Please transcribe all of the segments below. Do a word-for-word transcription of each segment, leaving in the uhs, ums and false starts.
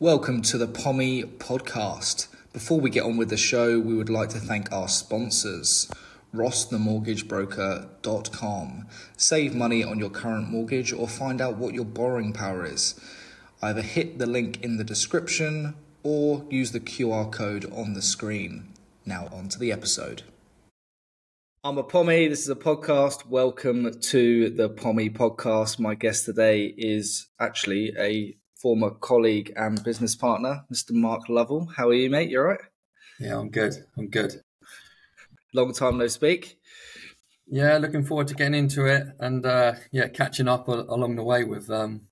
Welcome to the Pommy Podcast. Before we get on with the show, we would like to thank our sponsors, Ross the Mortgage Broker dot com. Save money on your current mortgage or find out what your borrowing power is. Either hit the link in the description or use the Q R code on the screen. Now on to the episode. I'm a Pommy, this is a podcast. Welcome to the Pommy Podcast. My guest today is actually a former colleague and business partner, Mister Mark Lovell. How are you, mate? You all right? Yeah, I'm good. I'm good. Long time no speak. Yeah, looking forward to getting into it and uh, yeah, catching up a- along the way with um,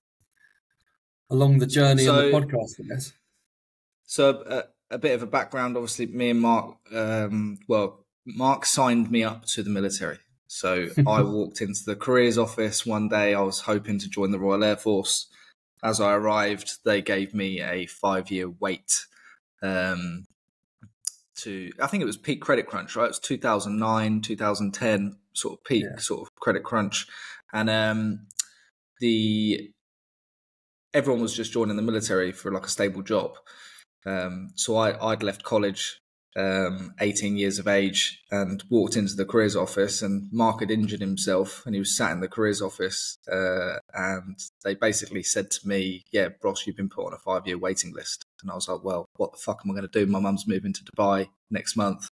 along the journey so, of the podcast, I guess. So uh, a bit of a background, obviously, me and Mark. Um, well, Mark signed me up to the military, so I walked into the careers office one day. I was hoping to join the Royal Air Force. As I arrived, they gave me a five-year wait um, to, I think it was peak credit crunch, right? It was two thousand nine, two thousand ten, sort of peak yeah. sort of credit crunch. And um, the everyone was just joining the military for like a stable job. Um, so I, I'd left college, um, eighteen years of age, and walked into the careers office, and Mark had injured himself and he was sat in the careers office, uh, and they basically said to me, yeah, Ross, you've been put on a five-year waiting list. And I was like, well, what the fuck am I going to do? My mum's moving to Dubai next month.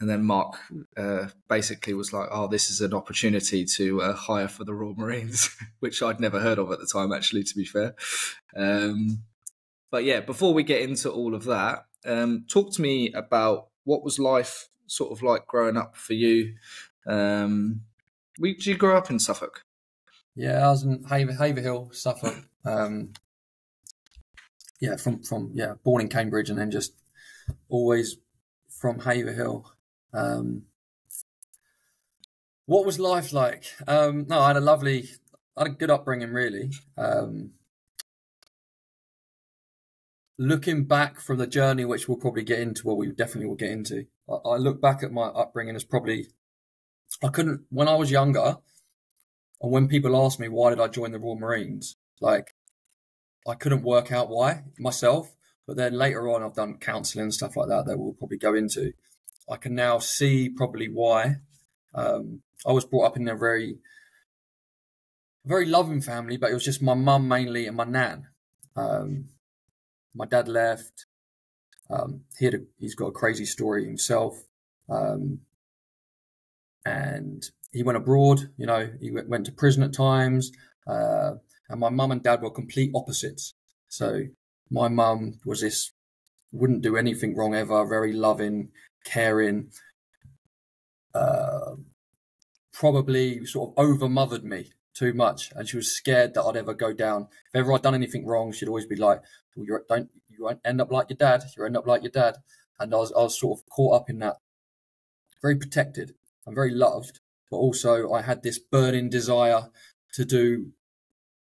And then Mark uh, basically was like, oh, this is an opportunity to uh, hire for the Royal Marines, which I'd never heard of at the time, actually, to be fair. Um, but yeah, before we get into all of that, Um, talk to me about what was life sort of like growing up for you. Um, we, did you grow up in Suffolk? Yeah, I was in Haver, Haverhill, Suffolk. Um, yeah, from, from yeah, born in Cambridge and then just always from Haverhill. Um, what was life like? Um, no, I had a lovely, I had a good upbringing, really. Um, Looking back from the journey, which we'll probably get into, well, we definitely will get into. I, I look back at my upbringing as probably, I couldn't, when I was younger, and when people asked me, why did I join the Royal Marines? Like, I couldn't work out why myself. But then later on, I've done counselling and stuff like that that we'll probably go into. I can now see probably why. Um, I was brought up in a very, very loving family, but it was just my mum mainly and my nan. Um, My dad left. Um, he had a, he's got a crazy story himself, um, and he went abroad. You know, he went, went to prison at times. Uh, and my mum and dad were complete opposites. So my mum was this wouldn't do anything wrong ever, very loving, caring. Uh, probably sort of over-mothered me too much, and she was scared that I'd ever go down. If ever I'd done anything wrong, she'd always be like, well, you don't, you won't end up like your dad. You end up like your dad. And I was, I was sort of caught up in that. Very protected and very loved, but also I had this burning desire to do,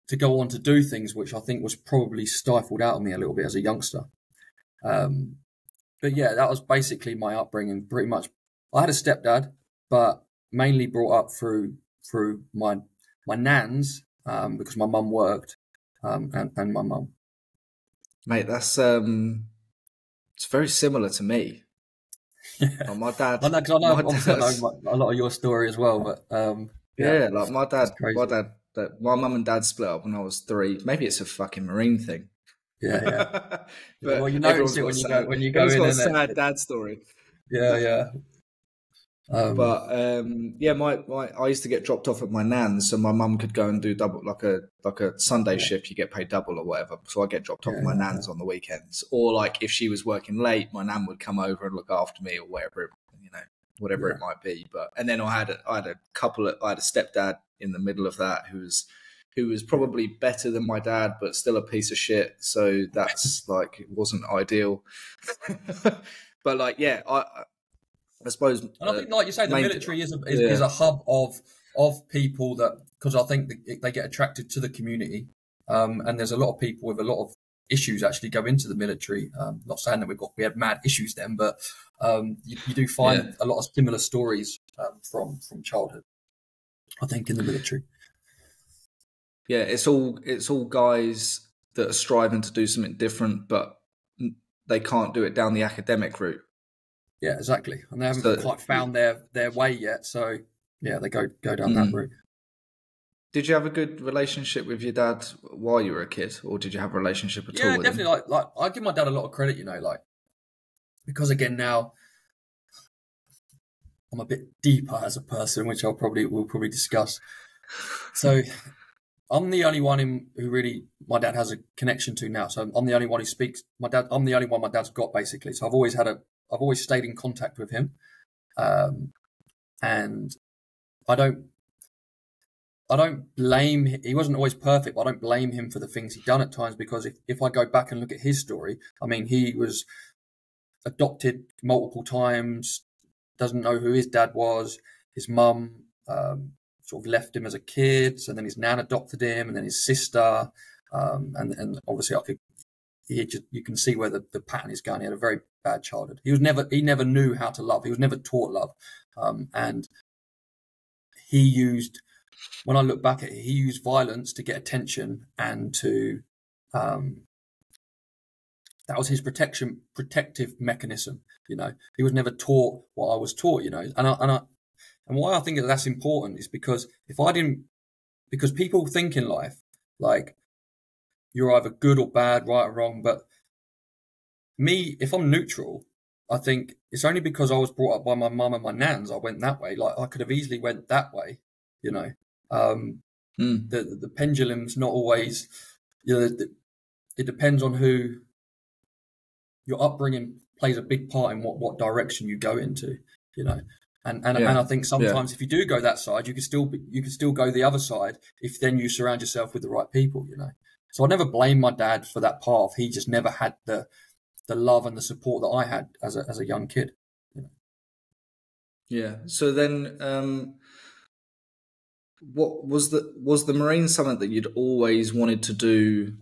to go on to do things, which I think was probably stifled out of me a little bit as a youngster. Um, but yeah, that was basically my upbringing, pretty much. I had a stepdad, but mainly brought up through through my my nans, um, because my mum worked, um, and, and my mum. Mate, that's um, it's very similar to me. Yeah. Like my dad, I know, cause I know, my know a lot of your story as well, but um, yeah, yeah, like my dad, my dad, my mum and dad split up when I was three. Maybe it's a fucking Marine thing. Yeah, yeah. But well, you notice it when you sad, go when you go in. It's got a sad it? dad story. Yeah, yeah. Um, but um, yeah, my, my I used to get dropped off at my nan's, so my mum could go and do double, like a like a Sunday yeah. shift. You get paid double or whatever. So I get dropped off yeah, at my nan's yeah. on the weekends, or like if she was working late, my nan would come over and look after me or whatever, you know, whatever yeah. it might be. But and then I had a, I had a couple of, I had a stepdad in the middle of that who was who was probably better than my dad, but still a piece of shit. So that's like it wasn't ideal. But like yeah, I. I suppose, and I think, like you say, the main, military is a is, yeah. is a hub of of people that, because I think they get attracted to the community, um, and there's a lot of people with a lot of issues actually go into the military. Um, not saying that we got we had mad issues then, but um, you, you do find yeah. a lot of similar stories um, from from childhood. I think in the military, yeah, it's all it's all guys that are striving to do something different, but they can't do it down the academic route. Yeah, exactly. And they haven't so, quite found their, their way yet. So, yeah, they go, go down mm-hmm. that route. Did you have a good relationship with your dad while you were a kid, or did you have a relationship at yeah, all? Yeah, definitely. Like, like, I give my dad a lot of credit, you know, like, because again, now I'm a bit deeper as a person, which I'll probably, we'll probably discuss. So I'm the only one in, who really my dad has a connection to now. So I'm the only one who speaks. My dad, I'm the only one my dad's got basically. So I've always had a, I've always stayed in contact with him. Um, and I don't, I don't blame him. He wasn't always perfect, but I don't blame him for the things he'd done at times, because if, if I go back and look at his story, I mean, he was adopted multiple times, doesn't know who his dad was. His mum um, sort of left him as a kid, so then his nan adopted him, and then his sister. Um, and, and obviously, I could, he just, you can see where the, the pattern is going. He had a very bad childhood. He was never, he never knew how to love. He was never taught love. Um, and he used... When I look back at it, he used violence to get attention and to, um, that was his protection, protective mechanism. You know, he was never taught what I was taught, you know, and I, and I, and why I think that that's important is because if I didn't, because people think in life, like you're either good or bad, right or wrong. But me, if I'm neutral, I think it's only because I was brought up by my mum and my nans. I went that way. Like I could have easily went that way. You know, um, mm. the the pendulum's not always, you know, it, it depends on who your upbringing plays a big part in what, what direction you go into, you know, and and, yeah. and I think sometimes yeah. if you do go that side, you can still be, you can still go the other side if then you surround yourself with the right people, you know. So I never blame my dad for that path. He just never had the the love and the support that I had as a as a young kid. You know? Yeah. So then. Um... What was the was the Marines something that you'd always wanted to do,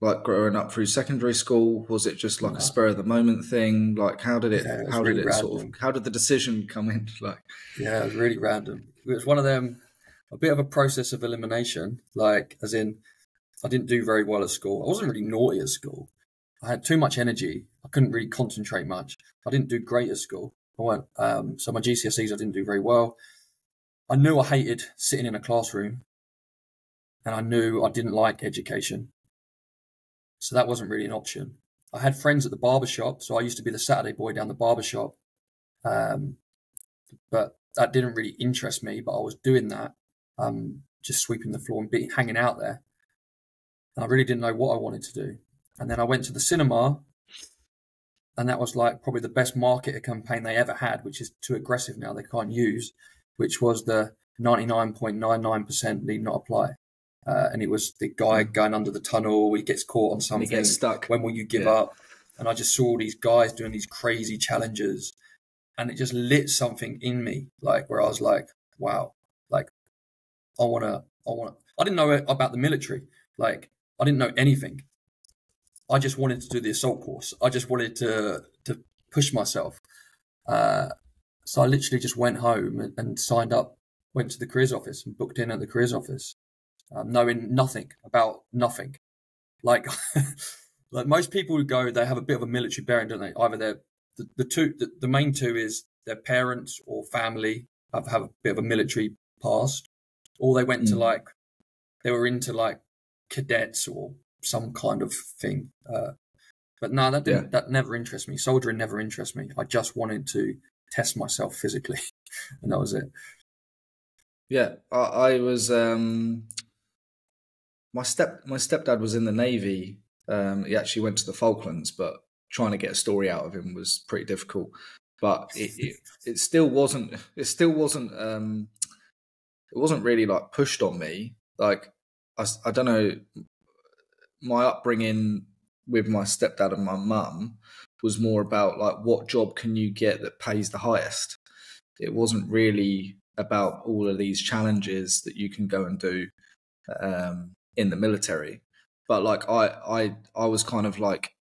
like growing up through secondary school? Was it just like no. a spur of the moment thing? Like how did it? Yeah, it how really did it random. sort of? How did the decision come in? Like yeah, it was really random. It was one of them, a bit of a process of elimination. Like as in, I didn't do very well at school. I wasn't really naughty at school. I had too much energy. I couldn't really concentrate much. I didn't do great at school. I went um, so my G C S Es I didn't do very well. I knew I hated sitting in a classroom and I knew I didn't like education. So that wasn't really an option. I had friends at the barbershop. So I used to be the Saturday boy down the barbershop. Um, but that didn't really interest me, but I was doing that, um, just sweeping the floor and be, hanging out there. And I really didn't know what I wanted to do. And then I went to the cinema and that was like probably the best marketer campaign they ever had, which is too aggressive now. They can't use which was the ninety-nine point nine nine percent need not apply. Uh, and it was the guy going under the tunnel, he gets caught on something. He gets stuck. When will you give yeah. up? And I just saw all these guys doing these crazy challenges and it just lit something in me, like where I was like, wow, like I want to, I want to, I didn't know about the military. Like I didn't know anything. I just wanted to do the assault course. I just wanted to, to push myself. Uh, So I literally just went home and signed up, went to the careers office and booked in at the careers office, um, knowing nothing about nothing. Like, like most people who go, they have a bit of a military bearing, don't they? Either they're the, the two, the, the main two is their parents or family have, have a bit of a military past, or they went mm. to like, they were into like cadets or some kind of thing. Uh, but no, that didn't, yeah. that never interested me. Soldiering never interested me. I just wanted to test myself physically, and that was it. Yeah, I, I was. Um, my step, my stepdad was in the Navy. Um, he actually went to the Falklands, but trying to get a story out of him was pretty difficult. But it, it, it still wasn't. It still wasn't. Um, it wasn't really like pushed on me. Like I, I don't know. My upbringing with my stepdad and my mum was more about like, what job can you get that pays the highest? It wasn't really about all of these challenges that you can go and do um, in the military. But like I, I, I was kind of like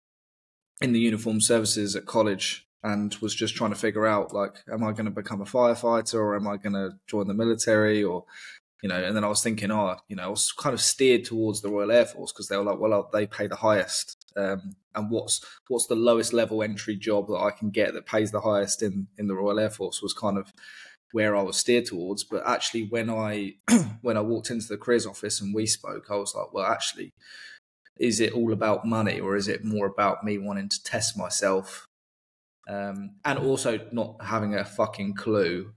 in the uniformed services at college and was just trying to figure out like, am I going to become a firefighter or am I going to join the military or you know, and then I was thinking, oh, you know, I was kind of steered towards the Royal Air Force because they were like, well, they pay the highest. Um, and what's what's the lowest level entry job that I can get that pays the highest in, in the Royal Air Force was kind of where I was steered towards. But actually, when I when I walked into the careers office and we spoke, I was like, well, actually, is it all about money, or is it more about me wanting to test myself? Um, and also not having a fucking clue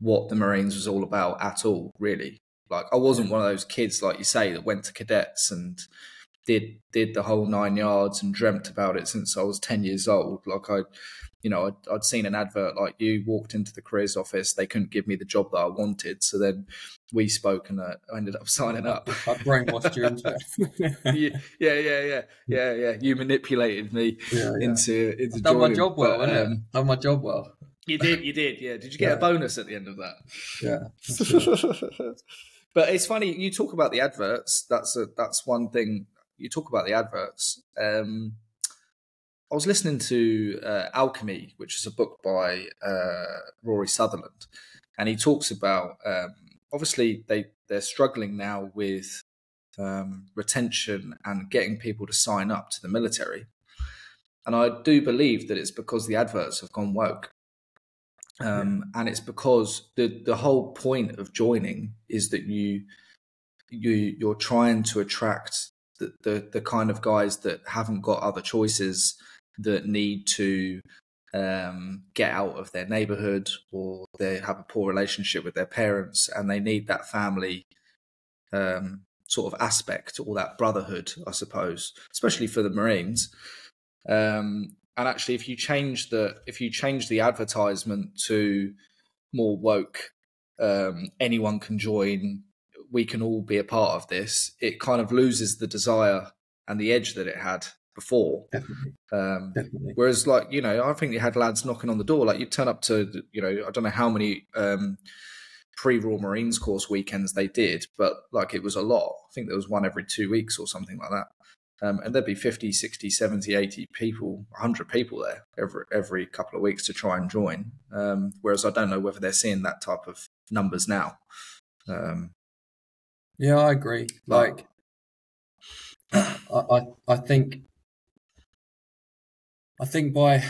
what the Marines was all about at all, really. Like, I wasn't one of those kids, like you say, that went to cadets and did did the whole nine yards and dreamt about it since I was ten years old. Like, I, you know, I'd, I'd seen an advert like you, walked into the careers office, they couldn't give me the job that I wanted. So then we spoke and I ended up signing up. I brainwashed you into it. Yeah, yeah, yeah, yeah, yeah. You manipulated me yeah, yeah. into, into I've done joining. my job well, but, um, I've done my job well. You did, you did, yeah. Did you get yeah. a bonus at the end of that? Yeah. But it's funny, you talk about the adverts. That's a, that's one thing. You talk about the adverts. Um, I was listening to uh, Alchemy, which is a book by uh, Rory Sutherland, and he talks about, um, obviously, they, they're struggling now with um, retention and getting people to sign up to the military. And I do believe that it's because the adverts have gone woke. Um, and it's because the, the whole point of joining is that you, you, you're trying to attract the, the, the kind of guys that haven't got other choices, that need to um, get out of their neighborhood, or they have a poor relationship with their parents and they need that family um, sort of aspect, or that brotherhood, I suppose, especially for the Marines. Um, And actually, if you change the if you change the advertisement to more woke, um, anyone can join, we can all be a part of this, it kind of loses the desire and the edge that it had before. Definitely. Um, Definitely. Whereas, like, you know, I think you had lads knocking on the door. Like, you turn up to, you know, I don't know how many um, pre-Royal Marines course weekends they did, but like, it was a lot. I think there was one every two weeks or something like that. Um, and there'd be fifty, sixty, seventy, eighty people, a hundred people there every, every couple of weeks to try and join. Um, whereas I don't know whether they're seeing that type of numbers now. Um, yeah, I agree. Like, I, I, I think, I think by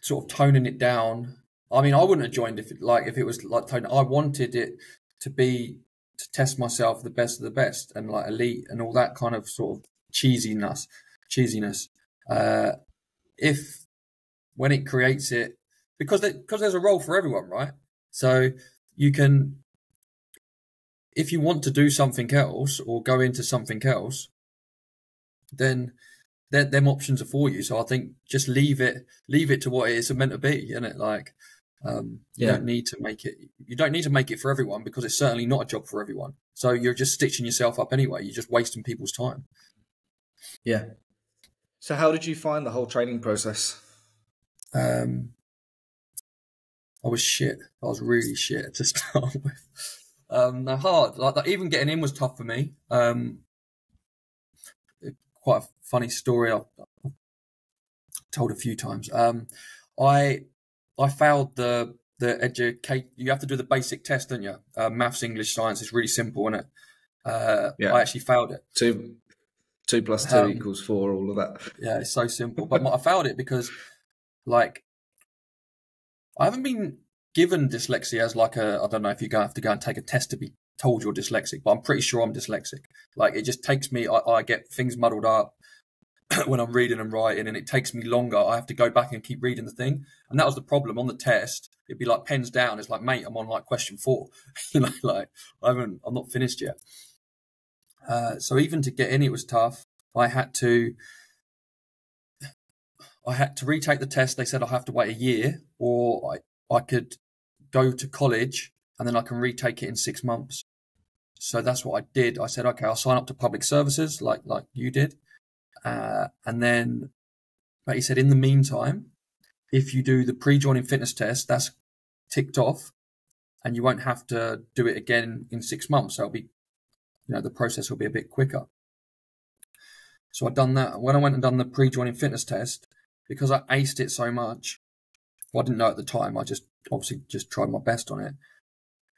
sort of toning it down, I mean, I wouldn't have joined if it, like, if it was like toned. I wanted it to be, to test myself, the best of the best, and like elite and all that kind of sort of cheesiness, cheesiness. Uh, if when it creates it, because they, because there's a role for everyone, right? So you can, if you want to do something else or go into something else, then then them options are for you. So I think just leave it, leave it to what it is meant to be, isn't it? Like. Um, you yeah. don't need to make it, you don't need to make it for everyone, because it's certainly not a job for everyone. So you're just stitching yourself up anyway. You're just wasting people's time. Yeah. So how did you find the whole training process? Um, I was shit. I was really shit to start with. Um, they're hard. Like, even getting in was tough for me. Um, quite a funny story I've told a few times. Um, I... I failed the the educate. You have to do the basic test, don't you? Uh, maths, English, science. It's really simple, isn't it? Uh, yeah. I actually failed it. Two, two plus two um, equals four. All of that. Yeah, it's so simple. But I failed it because, like, I haven't been given dyslexia as like a. I don't know if you have to go and take a test to be told you're dyslexic, but I'm pretty sure I'm dyslexic. Like, it just takes me. I, I get things muddled up when I'm reading and writing, and it takes me longer. I have to go back and keep reading the thing. And that was the problem on the test. It'd be like pens down. It's like, mate, I'm on like question four. You know, like I haven't, I'm not finished yet. Uh, so even to get in, it was tough. I had to, I had to retake the test. They said I have to wait a year, or I, I could go to college and then I can retake it in six months. So that's what I did. I said, okay, I'll sign up to public services like, like you did. Uh, and then, but he said, in the meantime, if you do the pre-joining fitness test, that's ticked off, and you won't have to do it again in six months. So it'll be, you know, the process will be a bit quicker. So I've done that. When I went and done the pre-joining fitness test, because I aced it so much, well, I didn't know at the time. I just obviously just tried my best on it.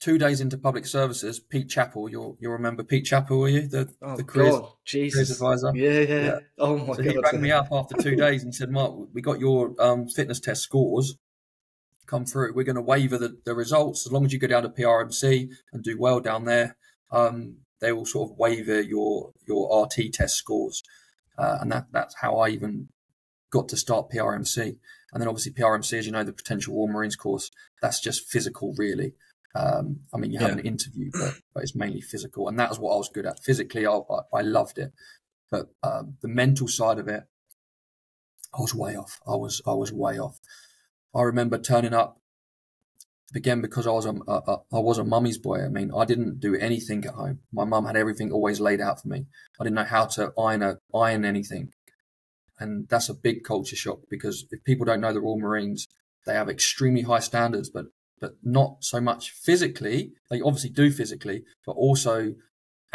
Two days into public services, Pete Chappell, you'll you'll remember Pete Chappell, were you? The oh, the careers, careers advisor. Yeah, yeah, yeah. Oh my so god. He rang me up after two days and said, "Mark, we got your um, fitness test scores come through. We're going to waiver the, the results as long as you go down to P R M C and do well down there. Um, they will sort of waiver your your R T test scores." Uh, and that that's how I even got to start P R M C. And then obviously P R M C, as you know, the Potential Royal Marines course, that's just physical really. Um, I mean, you have yeah. an interview, but, but it's mainly physical. And that was what I was good at. Physically, I, I loved it. But um, the mental side of it, I was way off. I was I was way off. I remember turning up, again, because I was a, a, I was a mummy's boy. I mean, I didn't do anything at home. My mum had everything always laid out for me. I didn't know how to iron, a, iron anything. And that's a big culture shock, because if people don't know the Royal Marines, they have extremely high standards, but but not so much physically. They obviously do physically, but also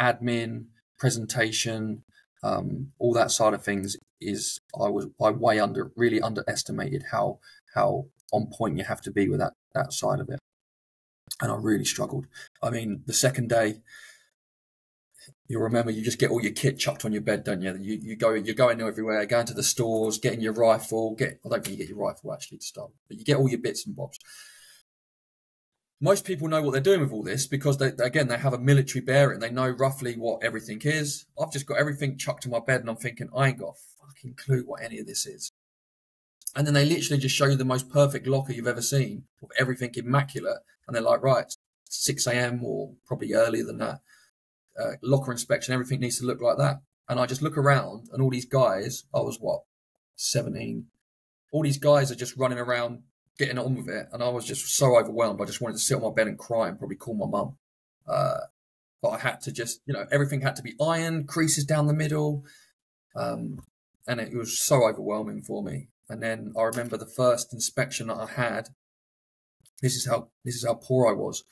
admin, presentation, um, all that side of things is I was I way under really underestimated how how on point you have to be with that that side of it. And I really struggled. I mean, the second day, you'll remember you just get all your kit chucked on your bed, don't you? You you go you're going everywhere, going to the stores, getting your rifle, get I don't think you get your rifle actually to start, but you get all your bits and bobs. Most people know what they're doing with all this because, they, again, they have a military bearing. They know roughly what everything is. I've just got everything chucked to my bed and I'm thinking, I ain't got a fucking clue what any of this is. And then they literally just show you the most perfect locker you've ever seen with everything immaculate. And they're like, right, six a m or probably earlier than that. Uh, locker inspection, everything needs to look like that. And I just look around and all these guys, I was what, seventeen? All these guys are just running around getting on with it, and I was just so overwhelmed. I just wanted to sit on my bed and cry and probably call my mum. Uh, but I had to just, you know, everything had to be ironed, creases down the middle, um, and it was so overwhelming for me. And then I remember the first inspection that I had. This is how this is how poor I was.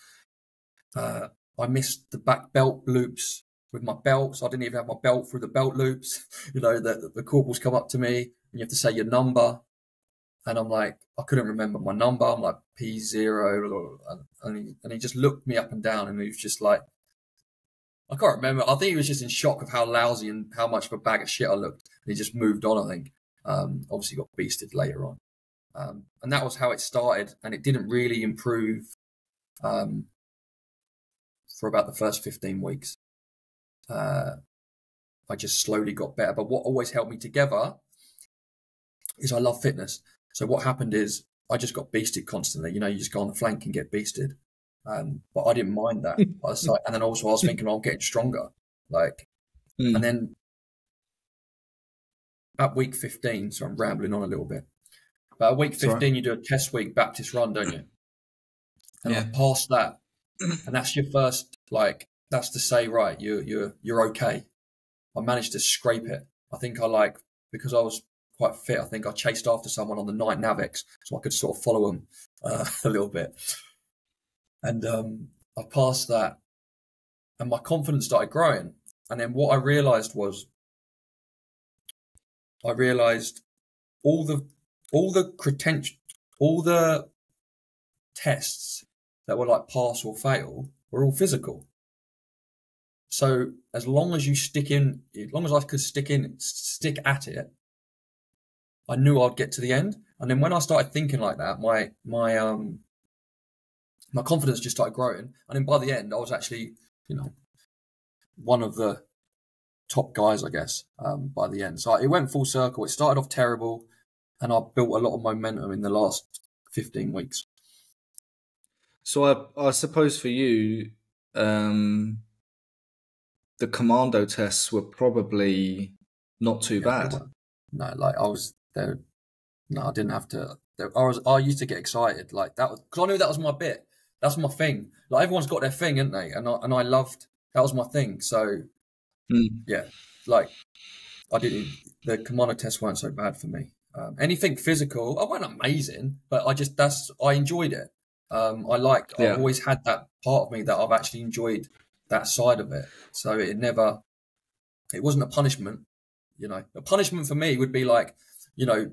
Uh, I missed the back belt loops with my belts. I didn't even have my belt through the belt loops. You know, the, the corporals come up to me, and you have to say your number. And I'm like, I couldn't remember my number. I'm like P zero. And he, and he just looked me up and down and he was just like, I can't remember. I think he was just in shock of how lousy and how much of a bag of shit I looked. And he just moved on, I think. Um, obviously got beasted later on. Um, and that was how it started. And it didn't really improve um, for about the first fifteen weeks. Uh, I just slowly got better. But what always held me together is I love fitness. So what happened is I just got beasted constantly. You know, you just go on the flank and get beasted. Um, but I didn't mind that. I was like, and then also I was thinking, well, I'm getting stronger. Like, mm. And then at week fifteen, so I'm rambling on a little bit. But at week fifteen, Sorry. you do a test week Baptist run, don't you? And yeah. I passed that. And that's your first, like, that's to say, right, you're, you're, you're okay. I managed to scrape it. I think I like, because I was quite fit, I think I chased after someone on the night navex so I could sort of follow them uh, a little bit. And um, I passed that and my confidence started growing. And then what I realized was I realized all the, all the credential, all the tests that were like pass or fail were all physical. So as long as you stick in, as long as I could stick in, stick at it, I knew I'd get to the end. And then when I started thinking like that, my my um my confidence just started growing. And then by the end, I was actually, you know, one of the top guys, I guess, um, by the end. So it went full circle. It started off terrible, and I built a lot of momentum in the last fifteen weeks. So I, I suppose for you, um, the commando tests were probably not too yeah, bad. No, like I was... There, no, I didn't have to. There, I was. I used to get excited like that because I knew that was my bit. That's my thing. Like everyone's got their thing, ain't they? And I and I loved that was my thing. So mm. yeah, like I didn't. The commando tests weren't so bad for me. Um, anything physical, I wasn't amazing, but I just that's I enjoyed it. Um, I liked. Yeah. I've always had that part of me that I've actually enjoyed that side of it. So it never. It wasn't a punishment, you know. A punishment for me would be like, you know,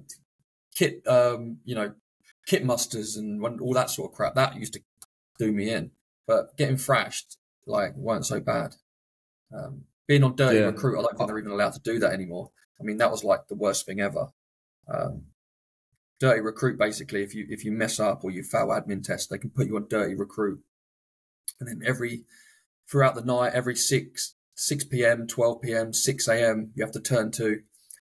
kit, um, you know, kit musters and all that sort of crap. That used to do me in. But getting thrashed, like, weren't so bad. Um, being on Dirty yeah. Recruit, I don't think they're even allowed to do that anymore. I mean, that was like the worst thing ever. Um, Dirty Recruit, basically, if you if you mess up or you fail admin tests, they can put you on Dirty Recruit. And then every throughout the night, every six p m, twelve p m, six a m, you have to turn to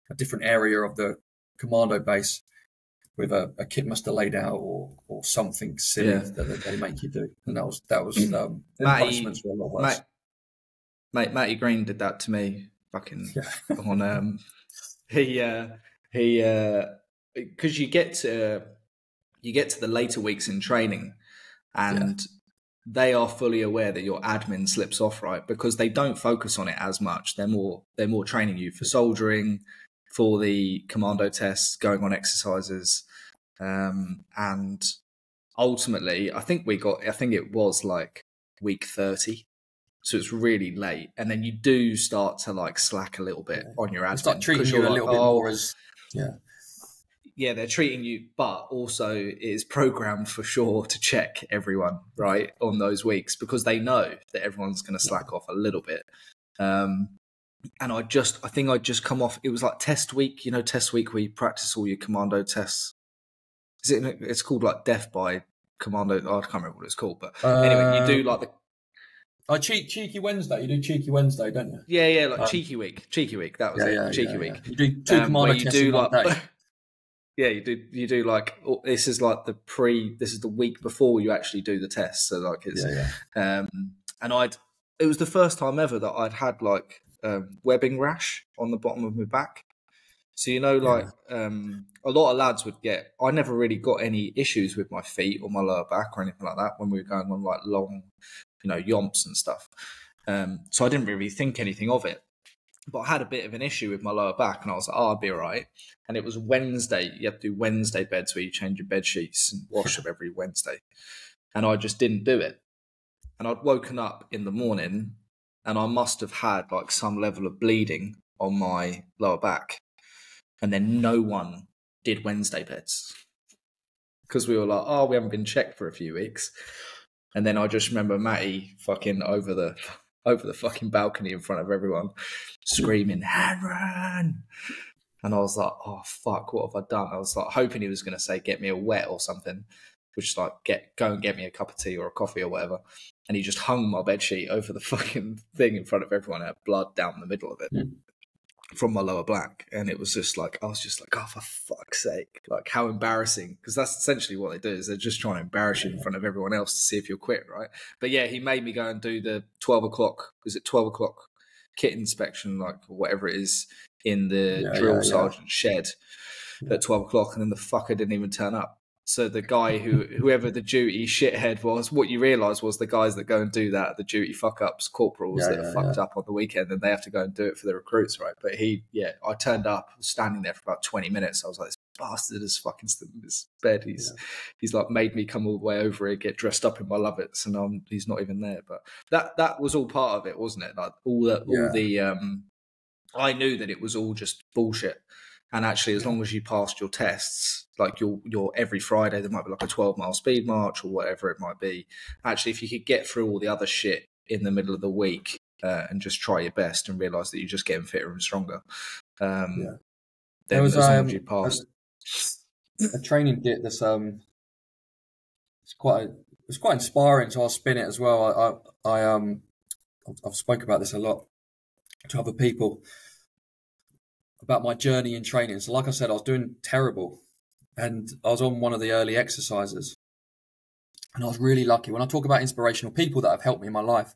a different area of the commando base with a, a kit muster laid out or or something silly yeah. that, that they make you do. And that was that was um, Matty, punishments were a lot worse. Mate, Matty Green did that to me. Fucking yeah. on um, he uh, he. Uh, Because you get to you get to the later weeks in training, and yeah. they are fully aware that your admin slips off, right? Because they don't focus on it as much. They're more they're more training you for soldiering, for the commando tests, going on exercises, um, and ultimately, I think we got I think it was like week thirty. So it's really late, and then you do start to like slack a little bit on your admin. It's like treating you a little bit more as yeah. Yeah, they're treating you, but also it is programmed for sure to check everyone, right, on those weeks, because they know that everyone's going to slack off a little bit. Um, and I just, I think I just come off, it was like test week, you know, test week where you practice all your commando tests. Is it, it's called like Death by Commando, oh, I can't remember what it's called, but uh, anyway, you do like the... Oh, cheeky, cheeky Wednesday, you do Cheeky Wednesday, don't you? Yeah, yeah, like um, Cheeky Week, Cheeky Week, that was yeah, it, yeah, Cheeky yeah, Week. Yeah. You do two um, commando tests do, like, one day. Yeah, you do. You do like this is like the pre. This is the week before you actually do the test. So like it's, yeah, yeah. Um, and I'd. It was the first time ever that I'd had like um, webbing rash on the bottom of my back. So you know, like yeah. um, a lot of lads would get. I never really got any issues with my feet or my lower back or anything like that when we were going on like long, you know, yomps and stuff. Um, so I didn't really think anything of it. But I had a bit of an issue with my lower back, and I was like, oh, I'll be all right. And it was Wednesday. You have to do Wednesday beds where you change your bed sheets and wash them every Wednesday. And I just didn't do it. And I'd woken up in the morning, and I must have had like some level of bleeding on my lower back. And then no one did Wednesday beds because we were like, oh, we haven't been checked for a few weeks. And then I just remember Matty fucking over the... over the fucking balcony in front of everyone, screaming, Hanran! And I was like, oh, fuck, what have I done? I was like hoping he was going to say, get me a wet or something, which is like, get, go and get me a cup of tea or a coffee or whatever. And he just hung my bedsheet over the fucking thing in front of everyone and had blood down the middle of it mm. from my lower back. And it was just like, I was just like, oh, for fuck's sake. Like, how embarrassing. Because that's essentially what they do is they're just trying to embarrass you in front of everyone else to see if you'll quit, right? But yeah, he made me go and do the twelve o'clock, is it twelve o'clock kit inspection, like whatever it is, in the yeah, drill yeah, sergeant's yeah. shed yeah. at twelve o'clock. And then the fucker didn't even turn up. So the guy who, whoever the duty shithead was, what you realise was the guys that go and do that, the duty fuck-ups, corporals yeah, that yeah, are fucked yeah. up on the weekend, and they have to go and do it for the recruits, right? But he, yeah, I turned up, standing there for about twenty minutes. I was like, this bastard is fucking sitting in his bed. He's, yeah. he's like made me come all the way over here, get dressed up in my lovets, and I'm, he's not even there. But that that was all part of it, wasn't it? Like all the, all yeah. the um, I knew that it was all just bullshit. And actually, as long as you passed your tests, like your your every Friday, there might be like a twelve mile speed march or whatever it might be. Actually, if you could get through all the other shit in the middle of the week uh, and just try your best and realize that you're just getting fitter and stronger, um, yeah. then was, as long um, as you passed. A, a training kit that's um, it's quite a, it's quite inspiring. So I'll spin it as well. I I, I um I've spoke about this a lot to other people. About my journey in training. So like I said, I was doing terrible and I was on one of the early exercises and I was really lucky. When I talk about inspirational people that have helped me in my life,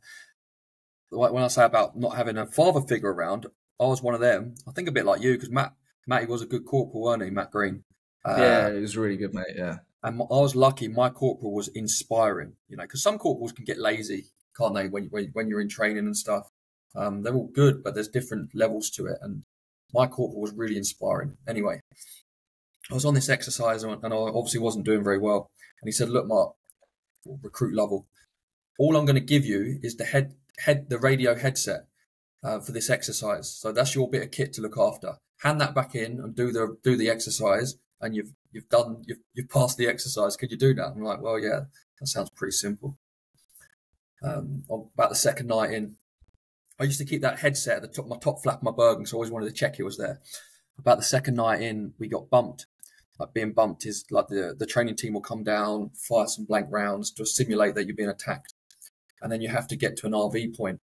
like when I say about not having a father figure around, I was one of them. I think a bit like you, because Matt, Matty was a good corporal, weren't he, Matt Green? Uh, yeah, he was really good, mate, yeah. And I was lucky my corporal was inspiring, you know, because some corporals can get lazy, can't they, when, when, when you're in training and stuff. Um, they're all good, but there's different levels to it. And my corporal was really inspiring. Anyway, I was on this exercise and I obviously wasn't doing very well. And he said, look, Mark, recruit Lovell, all I'm going to give you is the head, head, the radio headset uh, for this exercise. So that's your bit of kit to look after. Hand that back in and do the do the exercise, and you've you've done you've you've passed the exercise. Could you do that? I'm like, well, yeah, that sounds pretty simple. um, about the second night in. I used to keep that headset at the top, my top flap of my Bergen, so I always wanted to check it was there. About the second night in, we got bumped. Like being bumped is like the, the training team will come down, fire some blank rounds to simulate that you're being attacked. And then you have to get to an R V point.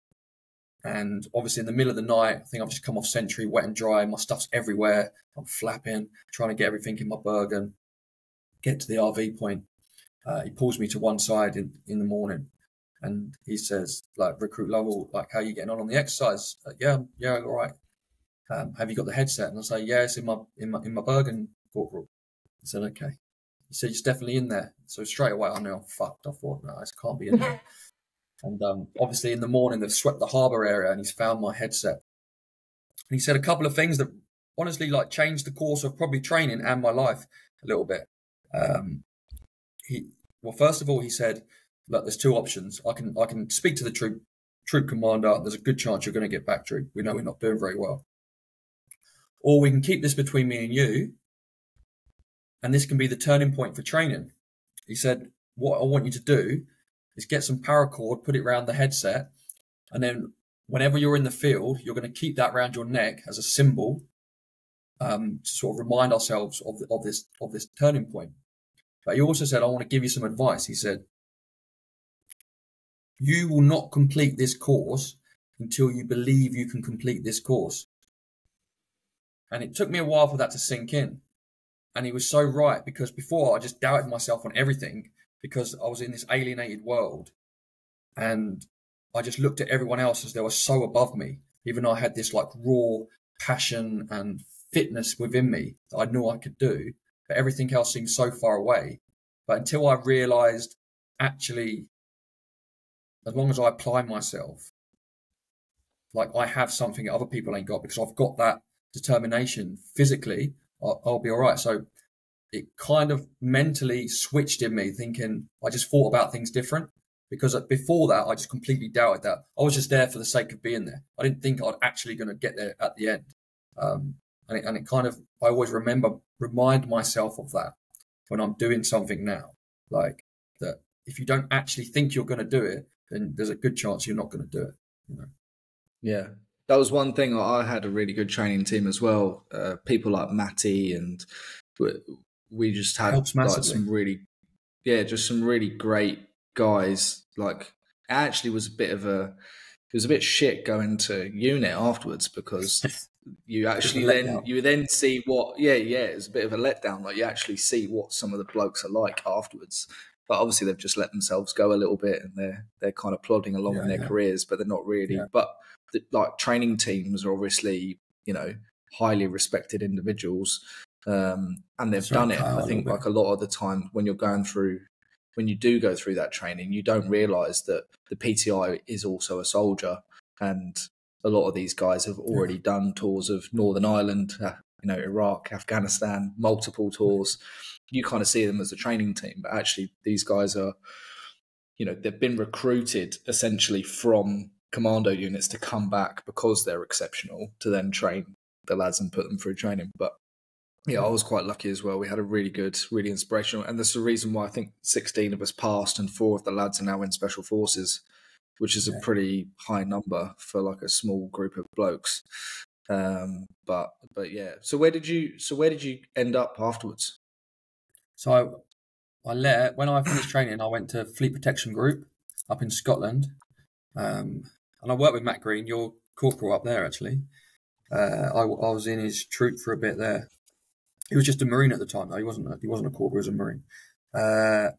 And obviously in the middle of the night, I think I've just come off sentry, wet and dry. My stuff's everywhere. I'm flapping, trying to get everything in my Bergen. Get to the R V point. Uh, he pulls me to one side in, in the morning. And he says, like, Recruit Lovell, like, how are you getting on on the exercise? Like, yeah, yeah, all right. Um, have you got the headset? And I say, yeah, it's in my, in my, in my Bergen, Corporal. He said, okay. He said, it's definitely in there. So straight away, I knew I'm fucked. I thought, no, this can't be in there. And um, obviously in the morning, they've swept the harbour area and he's found my headset. And he said a couple of things that honestly, like, changed the course of probably training and my life a little bit. Um, he, well, first of all, he said, look, there's two options. I can I can speak to the troop troop commander. There's a good chance you're going to get back, troop. We know we're not doing very well. Or we can keep this between me and you, and this can be the turning point for training. He said, what I want you to do is get some paracord, put it around the headset, and then whenever you're in the field, you're going to keep that around your neck as a symbol um, to sort of remind ourselves of, of, this, of this turning point. But he also said, I want to give you some advice. He said, you will not complete this course until you believe you can complete this course. And it took me a while for that to sink in. And he was so right, because before I just doubted myself on everything because I was in this alienated world. And I just looked at everyone else as they were so above me, even though I had this like raw passion and fitness within me that I knew I could do. But everything else seemed so far away. But until I realized actually, as long as I apply myself, like I have something that other people ain't got because I've got that determination physically, I'll, I'll be all right. So it kind of mentally switched in me thinking I just thought about things different because before that, I just completely doubted that. I was just there for the sake of being there. I didn't think I'd actually going to get there at the end. Um, and, it, and it kind of, I always remember, remind myself of that when I'm doing something now, like that if you don't actually think you're going to do it, then there's a good chance you're not going to do it. You know? Yeah, that was one thing. I had a really good training team as well. Uh, people like Matty and we just had like, some really, yeah, just some really great guys. Like, I actually was a bit of a, it was a bit shit going to unit afterwards because you actually then, you then see what, yeah, yeah, it's a bit of a letdown. Like you actually see what some of the blokes are like afterwards. But obviously they've just let themselves go a little bit and they're, they're kind of plodding along yeah, in their yeah. careers, but they're not really. Yeah. But the, like training teams are obviously, you know, highly respected individuals um, and they've That's done right, it. I think a like a lot of the time when you're going through, when you do go through that training, you don't realize that the P T I is also a soldier. And a lot of these guys have already yeah. done tours of Northern Ireland, uh, you know, Iraq, Afghanistan, multiple tours. You kind of see them as a training team, but actually these guys are, you know, they've been recruited essentially from commando units to come back because they're exceptional to then train the lads and put them through training. But yeah, I was quite lucky as well. We had a really good, really inspirational. And that's the reason why I think sixteen of us passed and four of the lads are now in special forces, which is a pretty high number for like a small group of blokes. Um, but, but yeah, so where did you, so where did you end up afterwards? So I, I left, when I finished training, I went to Fleet Protection Group up in Scotland. Um, and I worked with Matt Green, your corporal up there, actually. Uh, I, I was in his troop for a bit there. He was just a Marine at the time, though. He wasn't a, he wasn't a corporal, he was a Marine. Uh,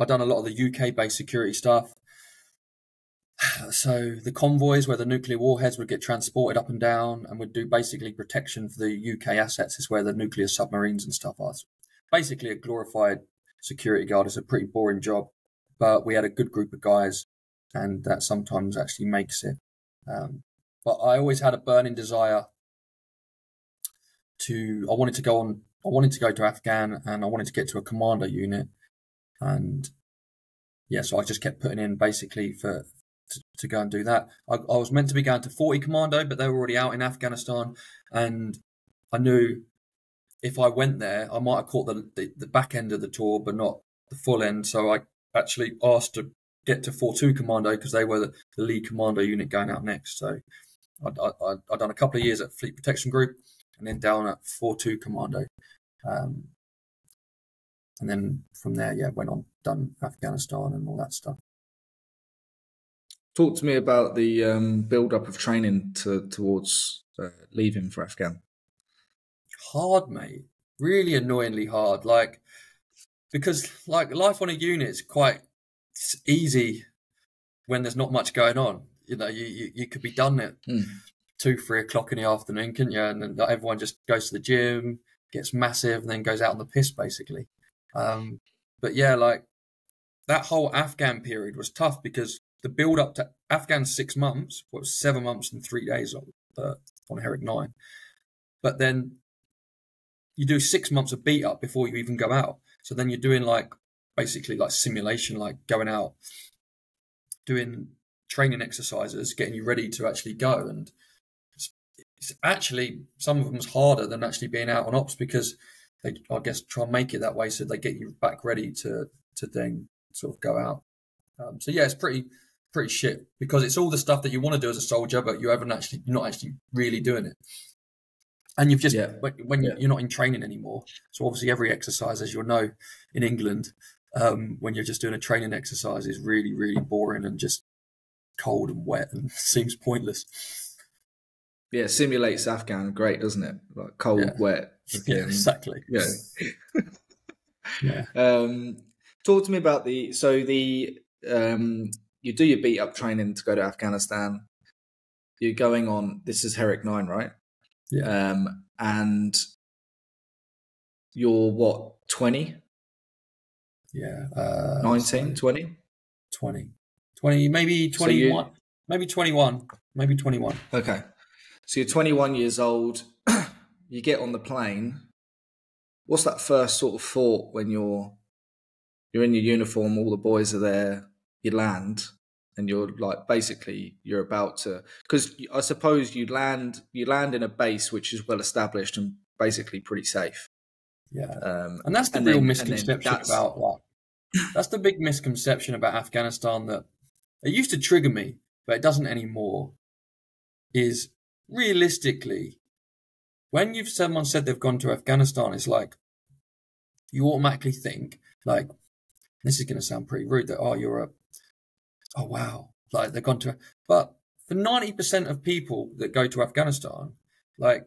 I'd done a lot of the U K-based security stuff. So the convoys where the nuclear warheads would get transported up and down and would do basically protection for the U K assets is where the nuclear submarines and stuff are. Basically a glorified security guard is a pretty boring job, but we had a good group of guys and that sometimes actually makes it. Um, but I always had a burning desire to, I wanted to go on, I wanted to go to Afghan and I wanted to get to a commando unit. And yeah, so I just kept putting in basically for, to, to go and do that. I, I was meant to be going to forty Commando, but they were already out in Afghanistan. And I knew if I went there, I might have caught the, the, the back end of the tour, but not the full end. So I actually asked to get to four two Commando because they were the, the lead commando unit going out next. So I'd, I'd, I'd done a couple of years at Fleet Protection Group and then down at four two Commando. Um, and then from there, yeah, went on, done Afghanistan and all that stuff. Talk to me about the um, build-up of training to, towards uh, leaving for Afghan. Hard, mate. Really annoyingly hard. Like, because like life on a unit is quite easy when there's not much going on. You know, you, you, you could be done at mm. two, three o'clock in the afternoon, couldn't you? And then everyone just goes to the gym, gets massive, and then goes out on the piss, basically. Um, but yeah, like that whole Afghan period was tough because the build up to Afghan six months, well, it was seven months and three days on, uh, on Herrick nine. But then you do six months of beat up before you even go out. So then you're doing like basically like simulation, like going out, doing training exercises, getting you ready to actually go. And it's, it's actually, some of them's harder than actually being out on ops because they, I guess, try and make it that way so they get you back ready to, to then sort of go out. Um, so yeah, it's pretty, pretty shit because it's all the stuff that you want to do as a soldier, but you haven't actually, you're not actually really doing it. And you've just, yeah. when, when yeah. you're not in training anymore. So obviously every exercise, as you'll know, in England, um, when you're just doing a training exercise is really, really boring and just cold and wet and seems pointless. Yeah, it simulates Afghan great, doesn't it? Like cold, yeah. wet. Again. Yeah, exactly. Yeah. yeah. Um, talk to me about the, so the, um, you do your beat up training to go to Afghanistan. You're going on, this is Herrick nine, right? Yeah. Um, and you're what, twenty? Yeah. Uh, nineteen, so twenty? twenty. twenty, maybe twenty-one. So you... Maybe twenty-one. Maybe twenty-one. Okay. So you're twenty-one years old. You get on the plane. What's that first sort of thought when you're you're in your uniform, all the boys are there, you land? And you're like, basically, you're about to, because I suppose you land, you land in a base which is well established and basically pretty safe. Yeah, um, and that's the and real then, misconception that's... about like, that's the big misconception about Afghanistan that it used to trigger me, but it doesn't anymore. Is realistically, when you've someone said they've gone to Afghanistan, it's like you automatically think like, this is going to sound pretty rude that oh, you're a oh, wow, like they've gone to, but for ninety percent of people that go to Afghanistan, like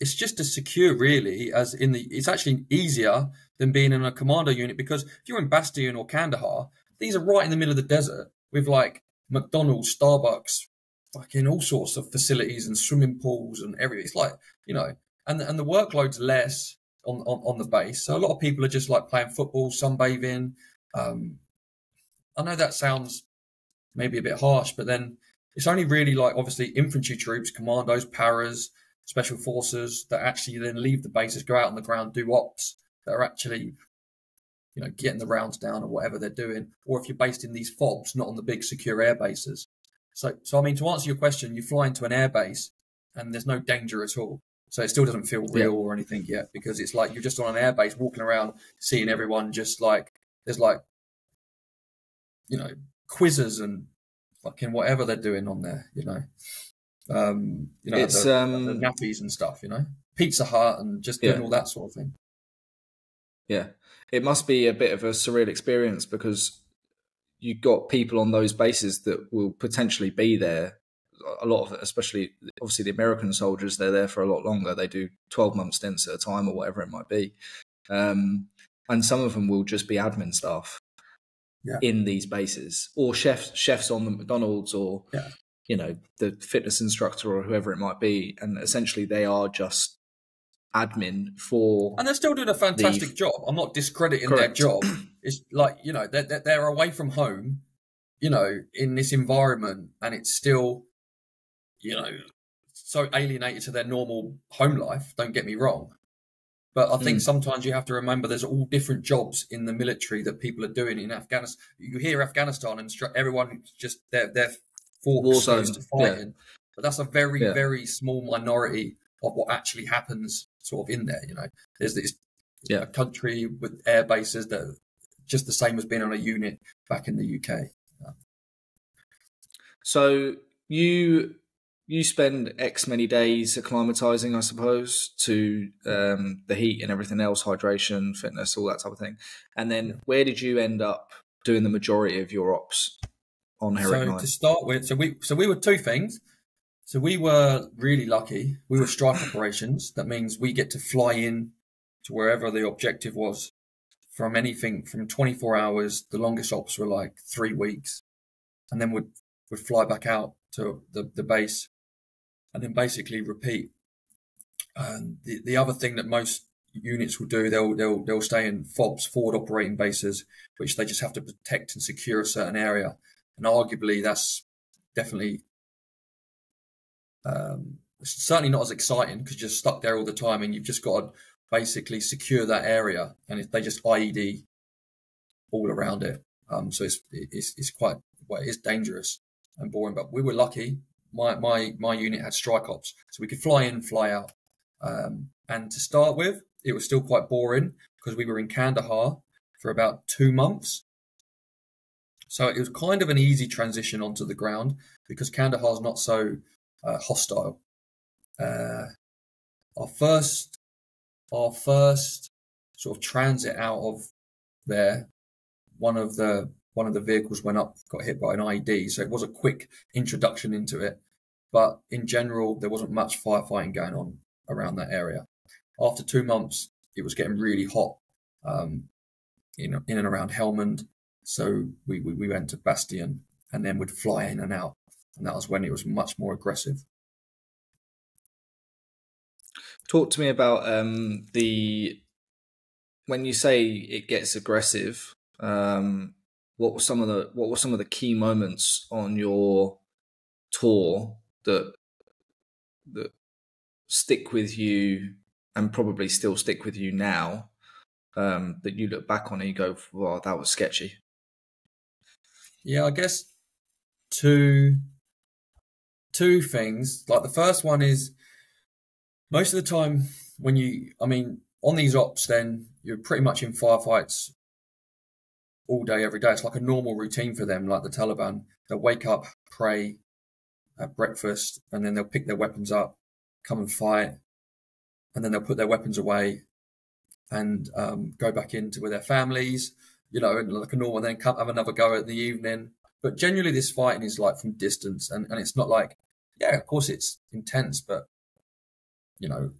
it's just as secure really as in the, it's actually easier than being in a commando unit because if you're in Bastion or Kandahar, these are right in the middle of the desert with like McDonald's, Starbucks, fucking all sorts of facilities and swimming pools and everything. It's like, you know, and, and the workload's less on, on, on the base. So a lot of people are just like playing football, sunbathing, um, I know that sounds maybe a bit harsh, but then it's only really like obviously infantry troops, commandos, paras, special forces that actually then leave the bases, go out on the ground, do ops that are actually, you know, getting the rounds down or whatever they're doing. Or if you're based in these FOBs, not on the big secure air bases. So, so I mean, to answer your question, you fly into an air base and there's no danger at all. So it still doesn't feel real yeah. or anything yet because it's like you're just on an air base walking around, seeing everyone just like, there's like, you know, quizzes and fucking whatever they're doing on there, you know. Um, you know, it's, the, um, the nappies and stuff, you know. Pizza Hut and just doing yeah. all that sort of thing. Yeah. It must be a bit of a surreal experience because you've got people on those bases that will potentially be there. A lot of it, especially, obviously, the American soldiers, they're there for a lot longer. They do twelve-month stints at a time or whatever it might be. Um, and some of them will just be admin staff. Yeah. In these bases, or chefs, chefs on the McDonald's, or yeah. you know, the fitness instructor, or whoever it might be, and essentially they are just admin for. And they're still doing a fantastic the... job. I'm not discrediting Correct. Their job. It's like you know they're they're away from home, you know, in this environment, and it's still, you know, so alienated to their normal home life. Don't get me wrong. But I think mm. sometimes you have to remember there's all different jobs in the military that people are doing in Afghanistan. You hear Afghanistan and everyone just, they're, they're forced to fighting. Yeah. But that's a very, yeah. very small minority of what actually happens sort of in there, you know. There's this yeah. country with air bases that just the same as being on a unit back in the U K. Yeah. So you you spend X many days acclimatizing, I suppose, to um, the heat and everything else, hydration, fitness, all that type of thing. And then where did you end up doing the majority of your ops on Herrick nine? So to start with, so we so we were two things. So we were really lucky. We were strike operations. That means we get to fly in to wherever the objective was from anything from twenty-four hours. The longest ops were like three weeks. And then we'd, we'd fly back out to the, the base and then basically repeat. And the, the other thing that most units will do, they'll, they'll, they'll stay in FOBs, forward operating bases, which they just have to protect and secure a certain area. And arguably that's definitely... Um, it's certainly not as exciting because you're stuck there all the time and you've just got to basically secure that area, and if they just I E D all around it. Um, so it's, it's, it's quite, well, it's dangerous and boring, but we were lucky. My, my, my unit had strike ops, so we could fly in, fly out. Um, and to start with, it was still quite boring because we were in Kandahar for about two months. So it was kind of an easy transition onto the ground because Kandahar's not so, Uh, hostile. Uh, our first, our first sort of transit out of there, one of the one of the vehicles went up, got hit by an I E D, so it was a quick introduction into it. But in general, there wasn't much firefighting going on around that area. After two months, it was getting really hot, um, in in and around Helmand, so we, we we went to Bastion, and then we'd fly in and out. And that was when it was much more aggressive. Talk to me about um, the, when you say it gets aggressive, um, what were some of the, what were some of the key moments on your tour that, that stick with you and probably still stick with you now, um, that you look back on and you go, well, that was sketchy? Yeah, I guess two... Two things. Like the first one is most of the time when you, I mean, on these ops, then you're pretty much in firefights all day, every day. It's like a normal routine for them, like the Taliban. They'll wake up, pray, have breakfast, and then they'll pick their weapons up, come and fight, and then they'll put their weapons away and um, go back into with their families, you know, like a normal, and then come have another go at the evening. But generally, this fighting is like from distance, and, and it's not like, yeah, of course it's intense, but, you know,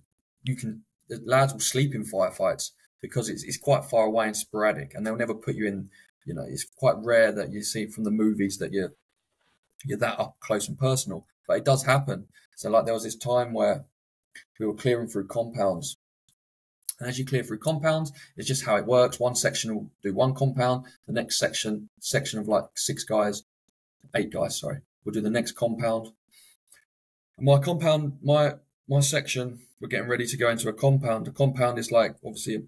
you can, the lads will sleep in firefights because it's, it's quite far away and sporadic, and they'll never put you in, you know, it's quite rare that you see from the movies that you're, you're that up close and personal, but it does happen. So like there was this time where we were clearing through compounds, and as you clear through compounds, it's just how it works. One section will do one compound. The next section, section of like six guys, eight guys, sorry, will do the next compound. And my compound, my my section, we're getting ready to go into a compound. A compound is like obviously a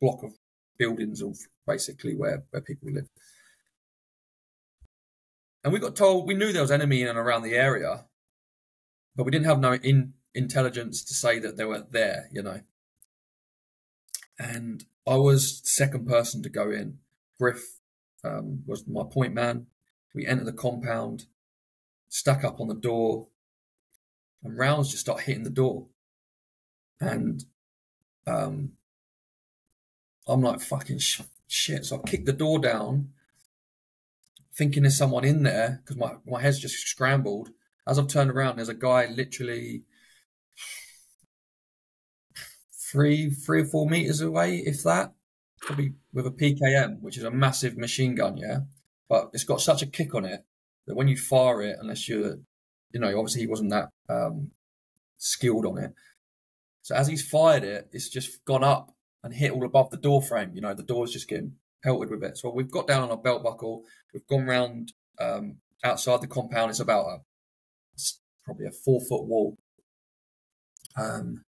block of buildings of basically where, where people live. And we got told, we knew there was enemy in and around the area, but we didn't have no in, intelligence to say that they were there, you know. And I was second person to go in. Griff um, was my point man. We enter the compound, stack up on the door, and rounds just start hitting the door. And um, I'm like, fucking sh shit. So I kick the door down, thinking there's someone in there, because my, my head's just scrambled. As I've turned around, there's a guy literally... Three, three or four meters away, if that, probably with a P K M, which is a massive machine gun, yeah. But it's got such a kick on it that when you fire it, unless you're, you know, obviously he wasn't that um, skilled on it. So as he's fired it, it's just gone up and hit all above the door frame. You know, the door's just getting pelted with it. So we've got down on our belt buckle. We've gone round um, outside the compound. It's about a, it's probably a four foot wall. Um.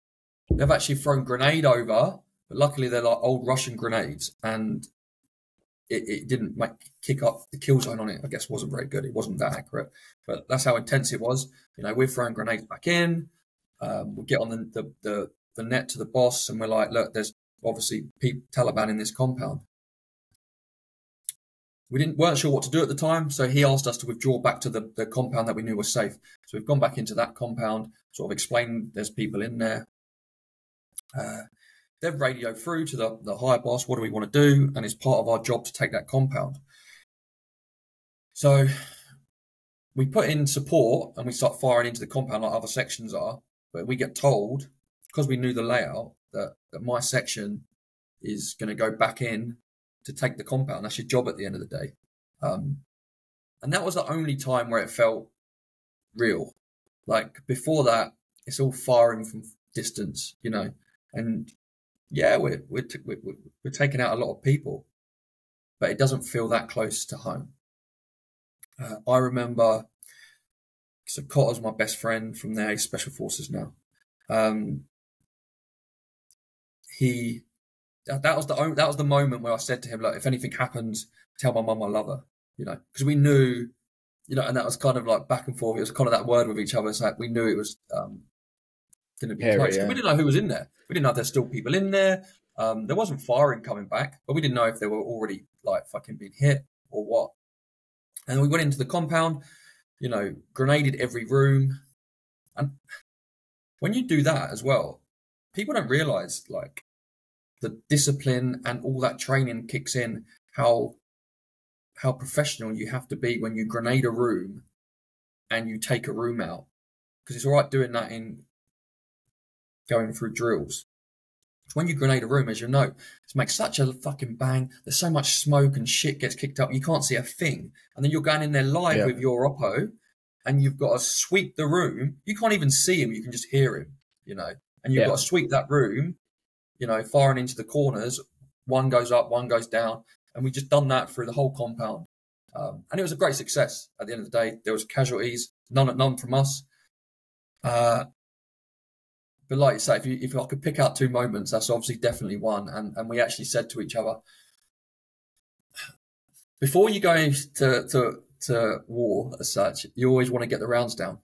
They've actually thrown grenade over, but luckily they're like old Russian grenades, and it, it didn't make kick up. The kill zone on it, I guess, wasn't very good. It wasn't that accurate, but that's how intense it was. You know, we're throwing grenades back in. Um, we get on the, the, the, the net to the boss, and we're like, look, there's obviously Pete Taliban in this compound. We didn't weren't sure what to do at the time, so he asked us to withdraw back to the, the compound that we knew was safe. So we've gone back into that compound, sort of explained there's people in there. Uh, they've radioed through to the, the higher boss, what do we want to do? And it's part of our job to take that compound. So we put in support and we start firing into the compound like other sections are, but we get told, because we knew the layout, that, that my section is going to go back in to take the compound. That's your job at the end of the day. Um, and that was the only time where it felt real. Like before that, it's all firing from distance, you know, and yeah, we're, we're, we're, we're taking out a lot of people, but it doesn't feel that close to home. Uh, I remember, so Cotter's my best friend from there, he's Special Forces now. Um, he, that, that was the only, that was the moment where I said to him, look, if anything happens, tell my mum I love her, you know, because we knew, you know, and that was kind of like back and forth. It was kind of that word with each other. It's like, we knew it was um, going to be Harry, close. Yeah. We didn't know who was in there. We didn't know if there's still people in there. Um, there wasn't firing coming back, but we didn't know if they were already like fucking being hit or what. And we went into the compound, you know, grenaded every room. And when you do that as well, people don't realize like the discipline and all that training kicks in, how, how professional you have to be when you grenade a room and you take a room out. Because it's all right doing that in going through drills. When you grenade a room, as you know, it makes such a fucking bang. There's so much smoke and shit gets kicked up. You can't see a thing. And then you're going in there live yeah. with your oppo and you've got to sweep the room. You can't even see him. You can just hear him, you know, and you've yeah. got to sweep that room, you know, firing into the corners. One goes up, one goes down. And we just done that through the whole compound. Um, and it was a great success. At the end of the day, there was casualties, none, none from us. Uh, But like you say, if, you, if I could pick out two moments, that's obviously definitely one. And, and we actually said to each other, before you go to, to, to war as such, you always want to get the rounds down.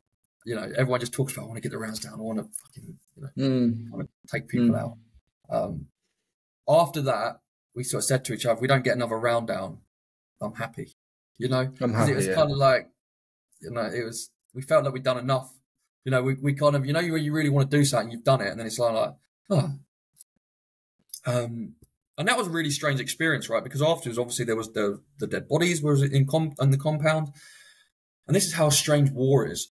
You know, everyone just talks about, I want to get the rounds down. I want to fucking, you know, mm. I want to take people mm. out. Um, after that, we sort of said to each other, if we don't get another round down, I'm happy. You know, I'm happy, it was yeah. kind of like, you know, it was, we felt like we'd done enough. You know, we, we kind of, you know, you, you really want to do something, you've done it. And then it's like, like oh. Um, and that was a really strange experience, right? Because afterwards, obviously, there was the, the dead bodies was in, com in the compound. And this is how strange war is.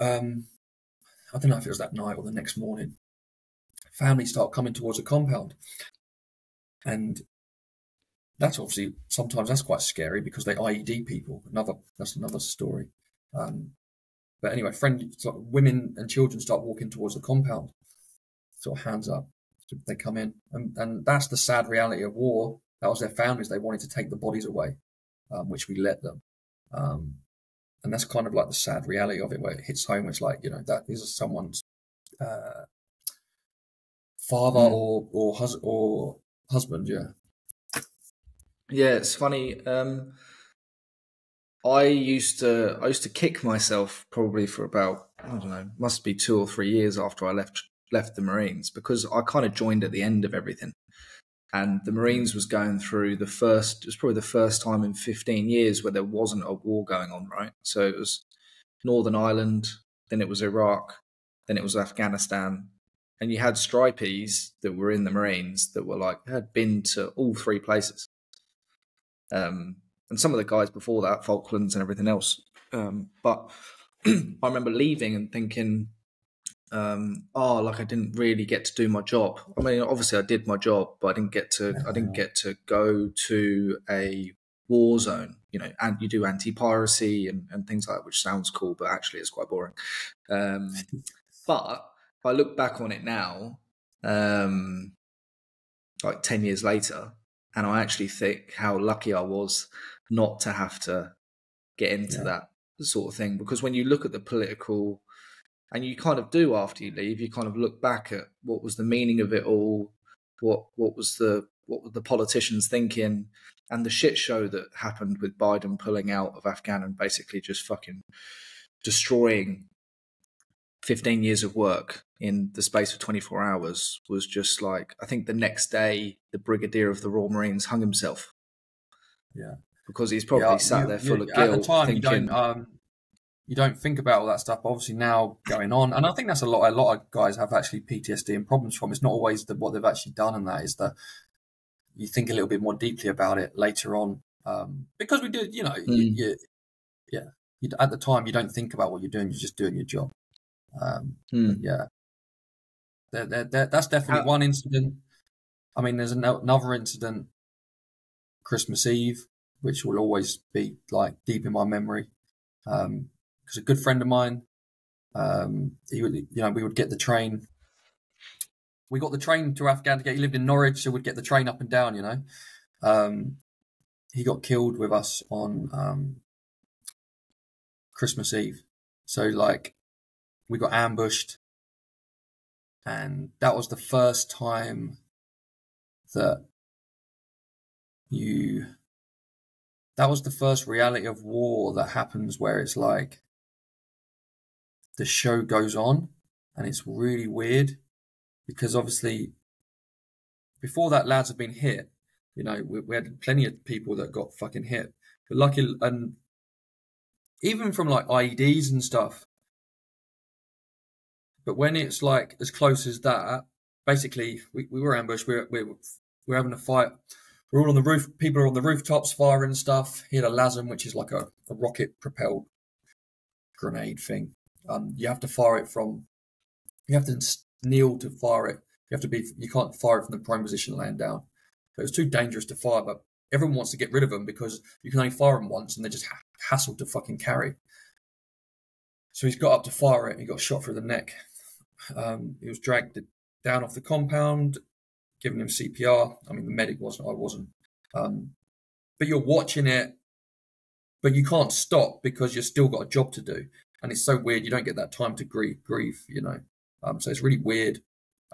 Um, I don't know if it was that night or the next morning. Families start coming towards the compound. And that's obviously, sometimes that's quite scary because they I E D people. Another, that's another story. Um, But anyway, friend, sort of women and children start walking towards the compound, sort of hands up. So they come in, and, and that's the sad reality of war. That was their families. They wanted to take the bodies away, um, which we let them. Um, and that's kind of like the sad reality of it, where it hits home. It's like, you know, that is someone's uh, father mm. or or, hus or husband. Yeah. Yeah, it's funny. Um... I used to I used to kick myself probably for about, I don't know, must be two or three years after I left left the Marines, because I kind of joined at the end of everything. And the Marines was going through the first, it was probably the first time in fifteen years where there wasn't a war going on, right? So it was Northern Ireland, then it was Iraq, then it was Afghanistan. And you had stripees that were in the Marines that were like, had been to all three places. Um. And some of the guys before that, Falklands and everything else. Um, but I remember leaving and thinking, um, oh, like I didn't really get to do my job. I mean, obviously I did my job, but I didn't get to, I didn't get to go to a war zone, you know, and you do anti-piracy and, and things like that, which sounds cool, but actually it's quite boring. Um, but if I look back on it now, um, like ten years later, and I actually think how lucky I was not to have to get into yeah. that sort of thing. Because when you look at the political, and you kind of do after you leave, you kind of look back at what was the meaning of it all, what what was the what were the politicians thinking, and the shit show that happened with Biden pulling out of Afghan and basically just fucking destroying fifteen years of work in the space of twenty-four hours was just like, I think the next day, the brigadier of the Royal Marines hung himself. Yeah. because he's probably yeah, sat you, there full you, of guilt. At the time, thinking, you don't um, you don't think about all that stuff. But obviously, now going on, and I think that's a lot. A lot of guys have actually P T S D and problems from. It's not always the, what they've actually done, and that is that you think a little bit more deeply about it later on, um, because we do. You know, mm. you, you, yeah. You, at the time, you don't think about what you're doing. You're just doing your job. Um, mm. Yeah, they're, they're, they're, that's definitely one incident. I mean, there's another incident, Christmas Eve, which will always be like deep in my memory. Um, because a good friend of mine, um, he would, you know, we would get the train. We got the train to Afghan to get. He lived in Norwich, so we'd get the train up and down. You know, um, he got killed with us on um, Christmas Eve. So like. We got ambushed, and that was the first time that you, that was the first reality of war that happens where it's like the show goes on, and it's really weird because obviously before that lads have been hit, you know, we, we had plenty of people that got fucking hit, but lucky, and even from like I E Ds and stuff. But when it's like as close as that, basically we, we were ambushed. We were, we were we were having a fight. We're all on the roof. People are on the rooftops firing stuff. He had a LASM, which is like a, a rocket-propelled grenade thing. Um, you have to fire it from. You have to kneel to fire it. You have to be. You can't fire it from the prone position laying down. So it was too dangerous to fire. But everyone wants to get rid of them because you can only fire them once, and they're just ha hassled to fucking carry. So he's got up to fire it, and he got shot through the neck. Um, he was dragged down off the compound, giving him C P R. I mean, the medic wasn't, I wasn't. Um, but you're watching it, but you can't stop because you've still got a job to do. And it's so weird. You don't get that time to grieve, grieve you know. Um, so it's really weird.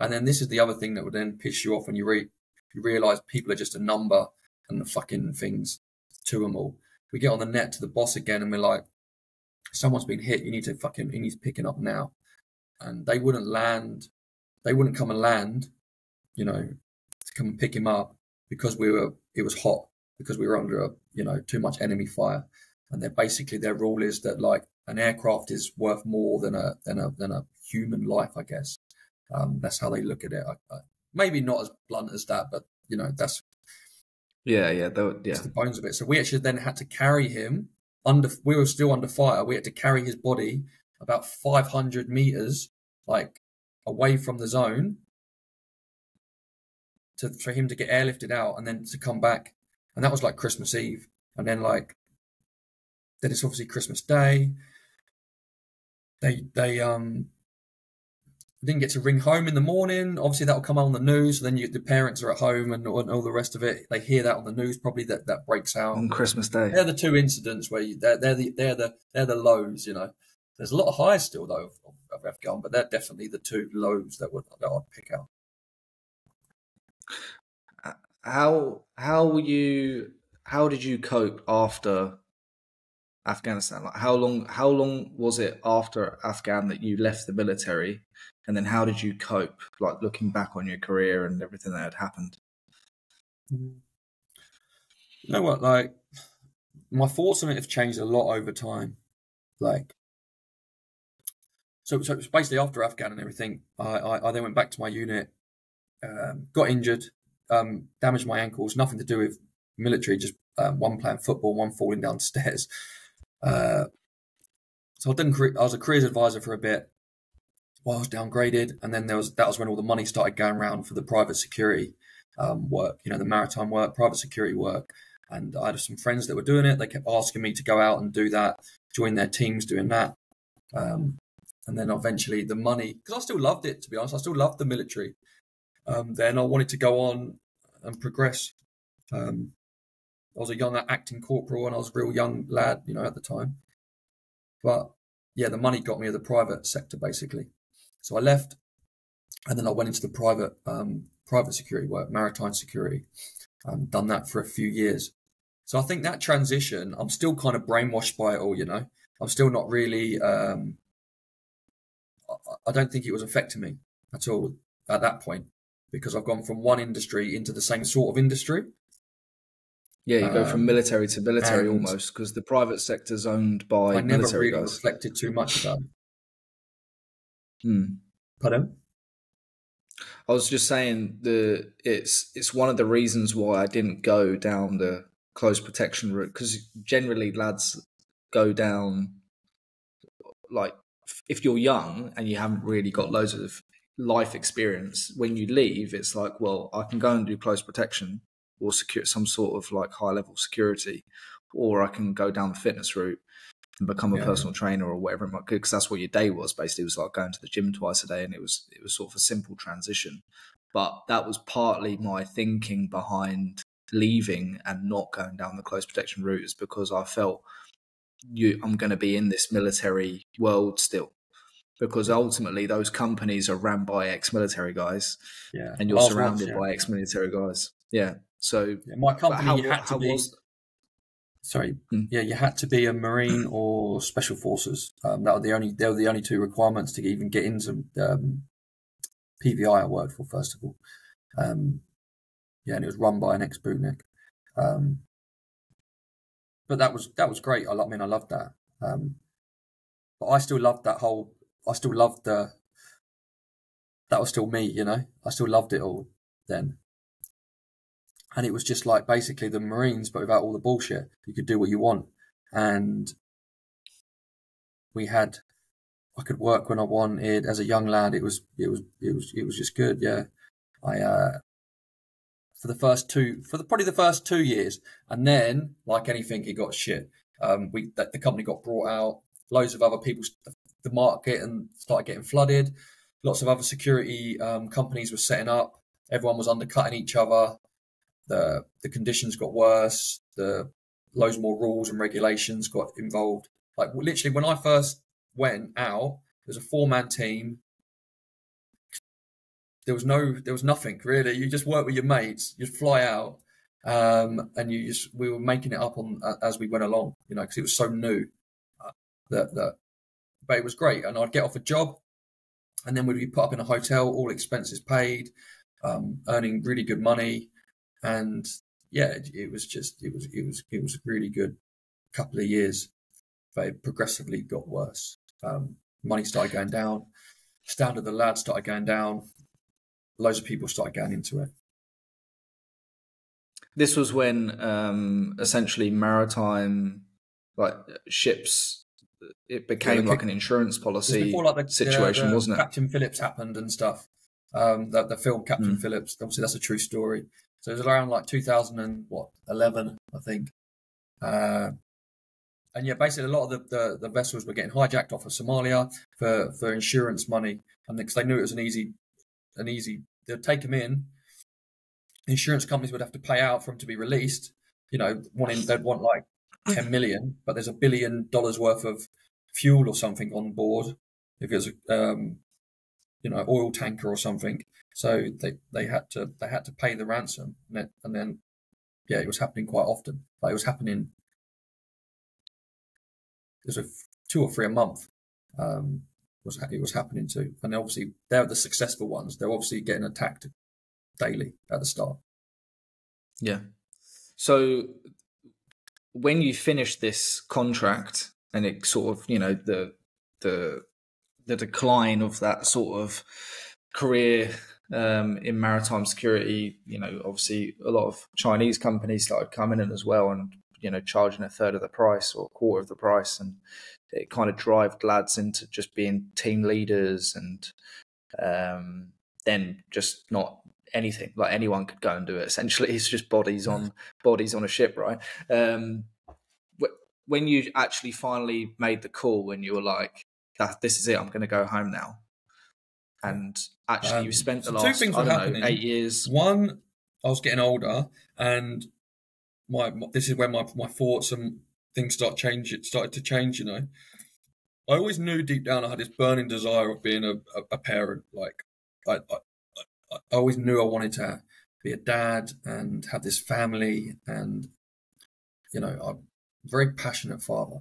And then this is the other thing that would then piss you off when you, re you realise people are just a number and the fucking things to them all. We get on the net to the boss again and we're like, someone's been hit. You need to fucking, you need to pick it up now. And they wouldn't land, they wouldn't come and land, you know, to come and pick him up because we were, it was hot, because we were under, a, you know, too much enemy fire. And they're basically, their rule is that like an aircraft is worth more than a, than a, than a human life, I guess. Um, that's how they look at it. I, I, maybe not as blunt as that, but you know, that's, yeah, yeah, that would, yeah. That's the bones of it. So we actually then had to carry him under, we were still under fire. We had to carry his body about five hundred meters, like away from the zone, to for him to get airlifted out and then to come back. And that was like Christmas Eve. And then like, then it's obviously Christmas Day. They, they, um, didn't get to ring home in the morning. Obviously that'll come out on the news. So then you, the parents are at home and, and all the rest of it. They hear that on the news, probably that, that breaks out on Christmas Day. They're the two incidents where you, they're, they're the, they're the, they're the lows, you know. There's a lot of highs still, though, of, of Afghan, but they're definitely the two lows that would that I'd pick out. How how were you? How did you cope after Afghanistan? Like how long? How long was it after Afghan that you left the military, and then how did you cope? Like looking back on your career and everything that had happened. You know what? Like my thoughts on it have changed a lot over time. Like. So, so it was basically after Afghan and everything, I, I, I then went back to my unit, um, got injured, um, damaged my ankles, nothing to do with military, just uh, one playing football, one falling downstairs. Uh, so I, didn't, I was a careers advisor for a bit while I was downgraded. And then there was, that was when all the money started going around for the private security um, work, you know, the maritime work, private security work. And I had some friends that were doing it. They kept asking me to go out and do that, join their teams doing that. Um, And then eventually the money, because I still loved it, to be honest. I still loved the military. Um, then I wanted to go on and progress. Um, I was a young acting corporal and I was a real young lad, you know, at the time. But yeah, the money got me in the private sector, basically. So I left and then I went into the private um, private security work, maritime security, and done that for a few years. So I think that transition, I'm still kind of brainwashed by it all, you know. I'm still not really... Um, I don't think it was affecting me at all at that point because I've gone from one industry into the same sort of industry. Yeah, you um, go from military to military almost, because the private sector's owned by I military never really guys. Reflected too much about. Hmm. Pardon? I was just saying the it's it's one of the reasons why I didn't go down the close protection route, because generally lads go down like if you're young and you haven't really got loads of life experience, when you leave, it's like, well, I can go and do close protection or secure some sort of like high level security, or I can go down the fitness route and become a yeah. personal trainer or whatever it might be, because that's what your day was basically. It was like going to the gym twice a day, and it was it was sort of a simple transition. But that was partly my thinking behind leaving and not going down the close protection route, is because I felt you I'm going to be in this military world still, because ultimately those companies are ran by ex-military guys, yeah. and you're Last surrounded month, yeah. by ex-military guys. Yeah. So yeah, my company how, you had to be was... sorry, mm. yeah, you had to be a Marine or Special Forces. Um, that were the only they were the only two requirements to even get into um, P V I. I worked for first of all, um, yeah, and it was run by an ex-bootnik. Um, but that was that was great. I, I mean, I loved that. Um, but I still loved that whole. I still loved the, that was still me, you know, I still loved it all then. And it was just like basically the Marines, but without all the bullshit. You could do what you want. And we had, I could work when I wanted as a young lad. It was, it was, it was, it was just good. Yeah. I, uh, for the first two, for the, probably the first two years. And then like anything, it got shit. Um, we, the, the company got brought out, loads of other people, the market and started getting flooded. Lots of other security um, companies were setting up. Everyone was undercutting each other. The the conditions got worse. The loads more rules and regulations got involved. Like literally, when I first went out, there was a four man team. There was no, there was nothing really. You just work with your mates. You'd fly out, um, and you just we were making it up on uh, as we went along. You know, because it was so new uh, that that. But it was great, and I'd get off a job, and then we'd be put up in a hotel, all expenses paid, um, earning really good money, and yeah, it, it was just it was it was it was a really good couple of years, but it progressively got worse. Um, money started going down, standard of the lads started going down, loads of people started going into it. This was when um, essentially maritime, like ships. It became yeah, like an insurance policy before, like, the, situation, the, the wasn't it? Captain Phillips happened and stuff. Um, the, the film Captain mm. Phillips, obviously that's a true story. So it was around like two thousand eleven, I think. Uh, and yeah, basically a lot of the, the, the vessels were getting hijacked off of Somalia for, for insurance money, and because they knew it was an easy, an easy, they'd take them in. Insurance companies would have to pay out for them to be released. You know, wanting they'd want like. ten million, but there's a billion dollars worth of fuel or something on board if it's um you know oil tanker or something, so they they had to they had to pay the ransom, and, it, and then yeah it was happening quite often. Like it was happening there's a two or three a month um was it was happening to, and obviously they're the successful ones, they're obviously getting attacked daily at the start. Yeah, so when you finish this contract and it sort of, you know, the, the, the decline of that sort of career um, in maritime security, you know, obviously a lot of Chinese companies started coming in as well and, you know, charging a third of the price or a quarter of the price. And it kind of drove lads into just being team leaders and um, then just not, anything, like anyone could go and do it. Essentially, it's just bodies on bodies on a ship, right? Um, when you actually finally made the call, when you were like, "This is it, I'm going to go home now," and actually, um, you spent the so last two things I don't know, eight years. One, I was getting older, and my, my this is where my my thoughts and things start change. It started to change, you know. I always knew deep down I had this burning desire of being a a, a parent, like I. I I always knew I wanted to be a dad and have this family, and you know I'm a very passionate father.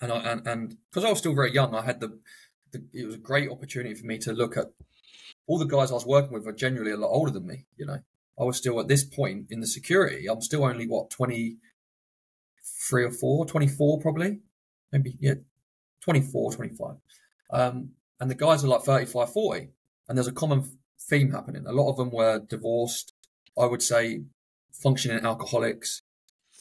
And I and and because I was still very young, I had the, the it was a great opportunity for me to look at all the guys I was working with are generally a lot older than me. You know, I was still at this point in the security. I'm still only, what, twenty-three or four, twenty-four probably, maybe, yeah, twenty-four, twenty-five. Um, and the guys are like thirty-five, forty. And there's a common theme happening. A lot of them were divorced, I would say, functioning alcoholics,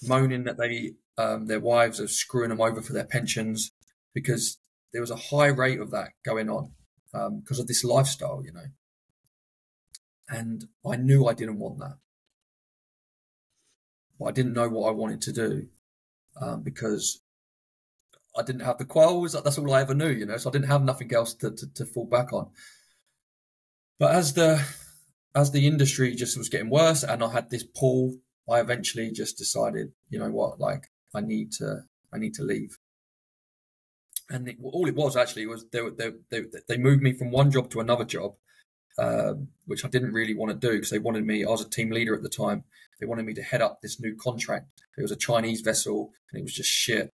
moaning that they um, their wives are screwing them over for their pensions, because there was a high rate of that going on um, because of this lifestyle, you know. And I knew I didn't want that. But I didn't know what I wanted to do um, because I didn't have the quals. That's all I ever knew, you know, so I didn't have nothing else to, to, to fall back on. But as the as the industry just was getting worse and I had this pull, I eventually just decided, you know what, like I need to I need to leave. And it, all it was actually was they, they, they, they moved me from one job to another job, uh, which I didn't really want to do because they wanted me, I was a team leader at the time. They wanted me to head up this new contract. It was a Chinese vessel and it was just shit.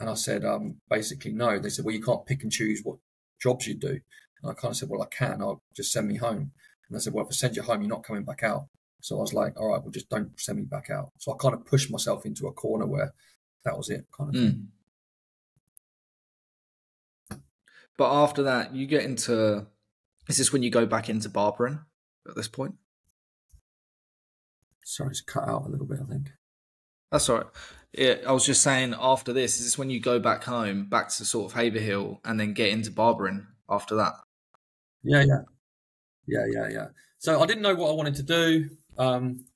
And I said, um, basically, no. They said, well, you can't pick and choose what jobs you do. And I kind of said, well, I can. I'll just send me home. And I said, well, if I send you home, you're not coming back out. So I was like, all right, well, just don't send me back out. So I kind of pushed myself into a corner where that was it, kind of. Mm. But after that, you get into, is this when you go back into barbering at this point? Sorry, it's cut out a little bit, I think. That's all right. Yeah, I was just saying, after this, is this when you go back home, back to sort of Haverhill, and then get into barbering after that? Yeah, yeah. Yeah, yeah, yeah. So I didn't know what I wanted to do. Um,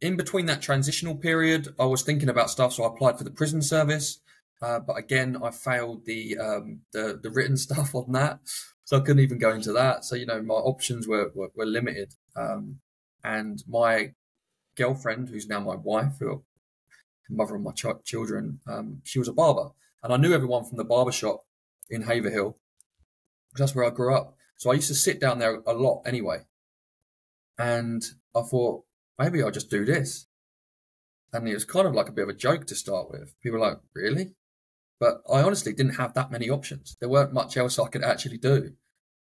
in between that transitional period, I was thinking about stuff, so I applied for the prison service. Uh, but again, I failed the, um, the the written stuff on that, so I couldn't even go into that. So, you know, my options were, were, were limited. Um, and my girlfriend, who's now my wife, who the mother of my ch children, um, she was a barber. And I knew everyone from the barber shop in Haverhill, because that's where I grew up. So I used to sit down there a lot anyway. And I thought, maybe I'll just do this. And it was kind of like a bit of a joke to start with. People were like, really? But I honestly didn't have that many options. There weren't much else I could actually do.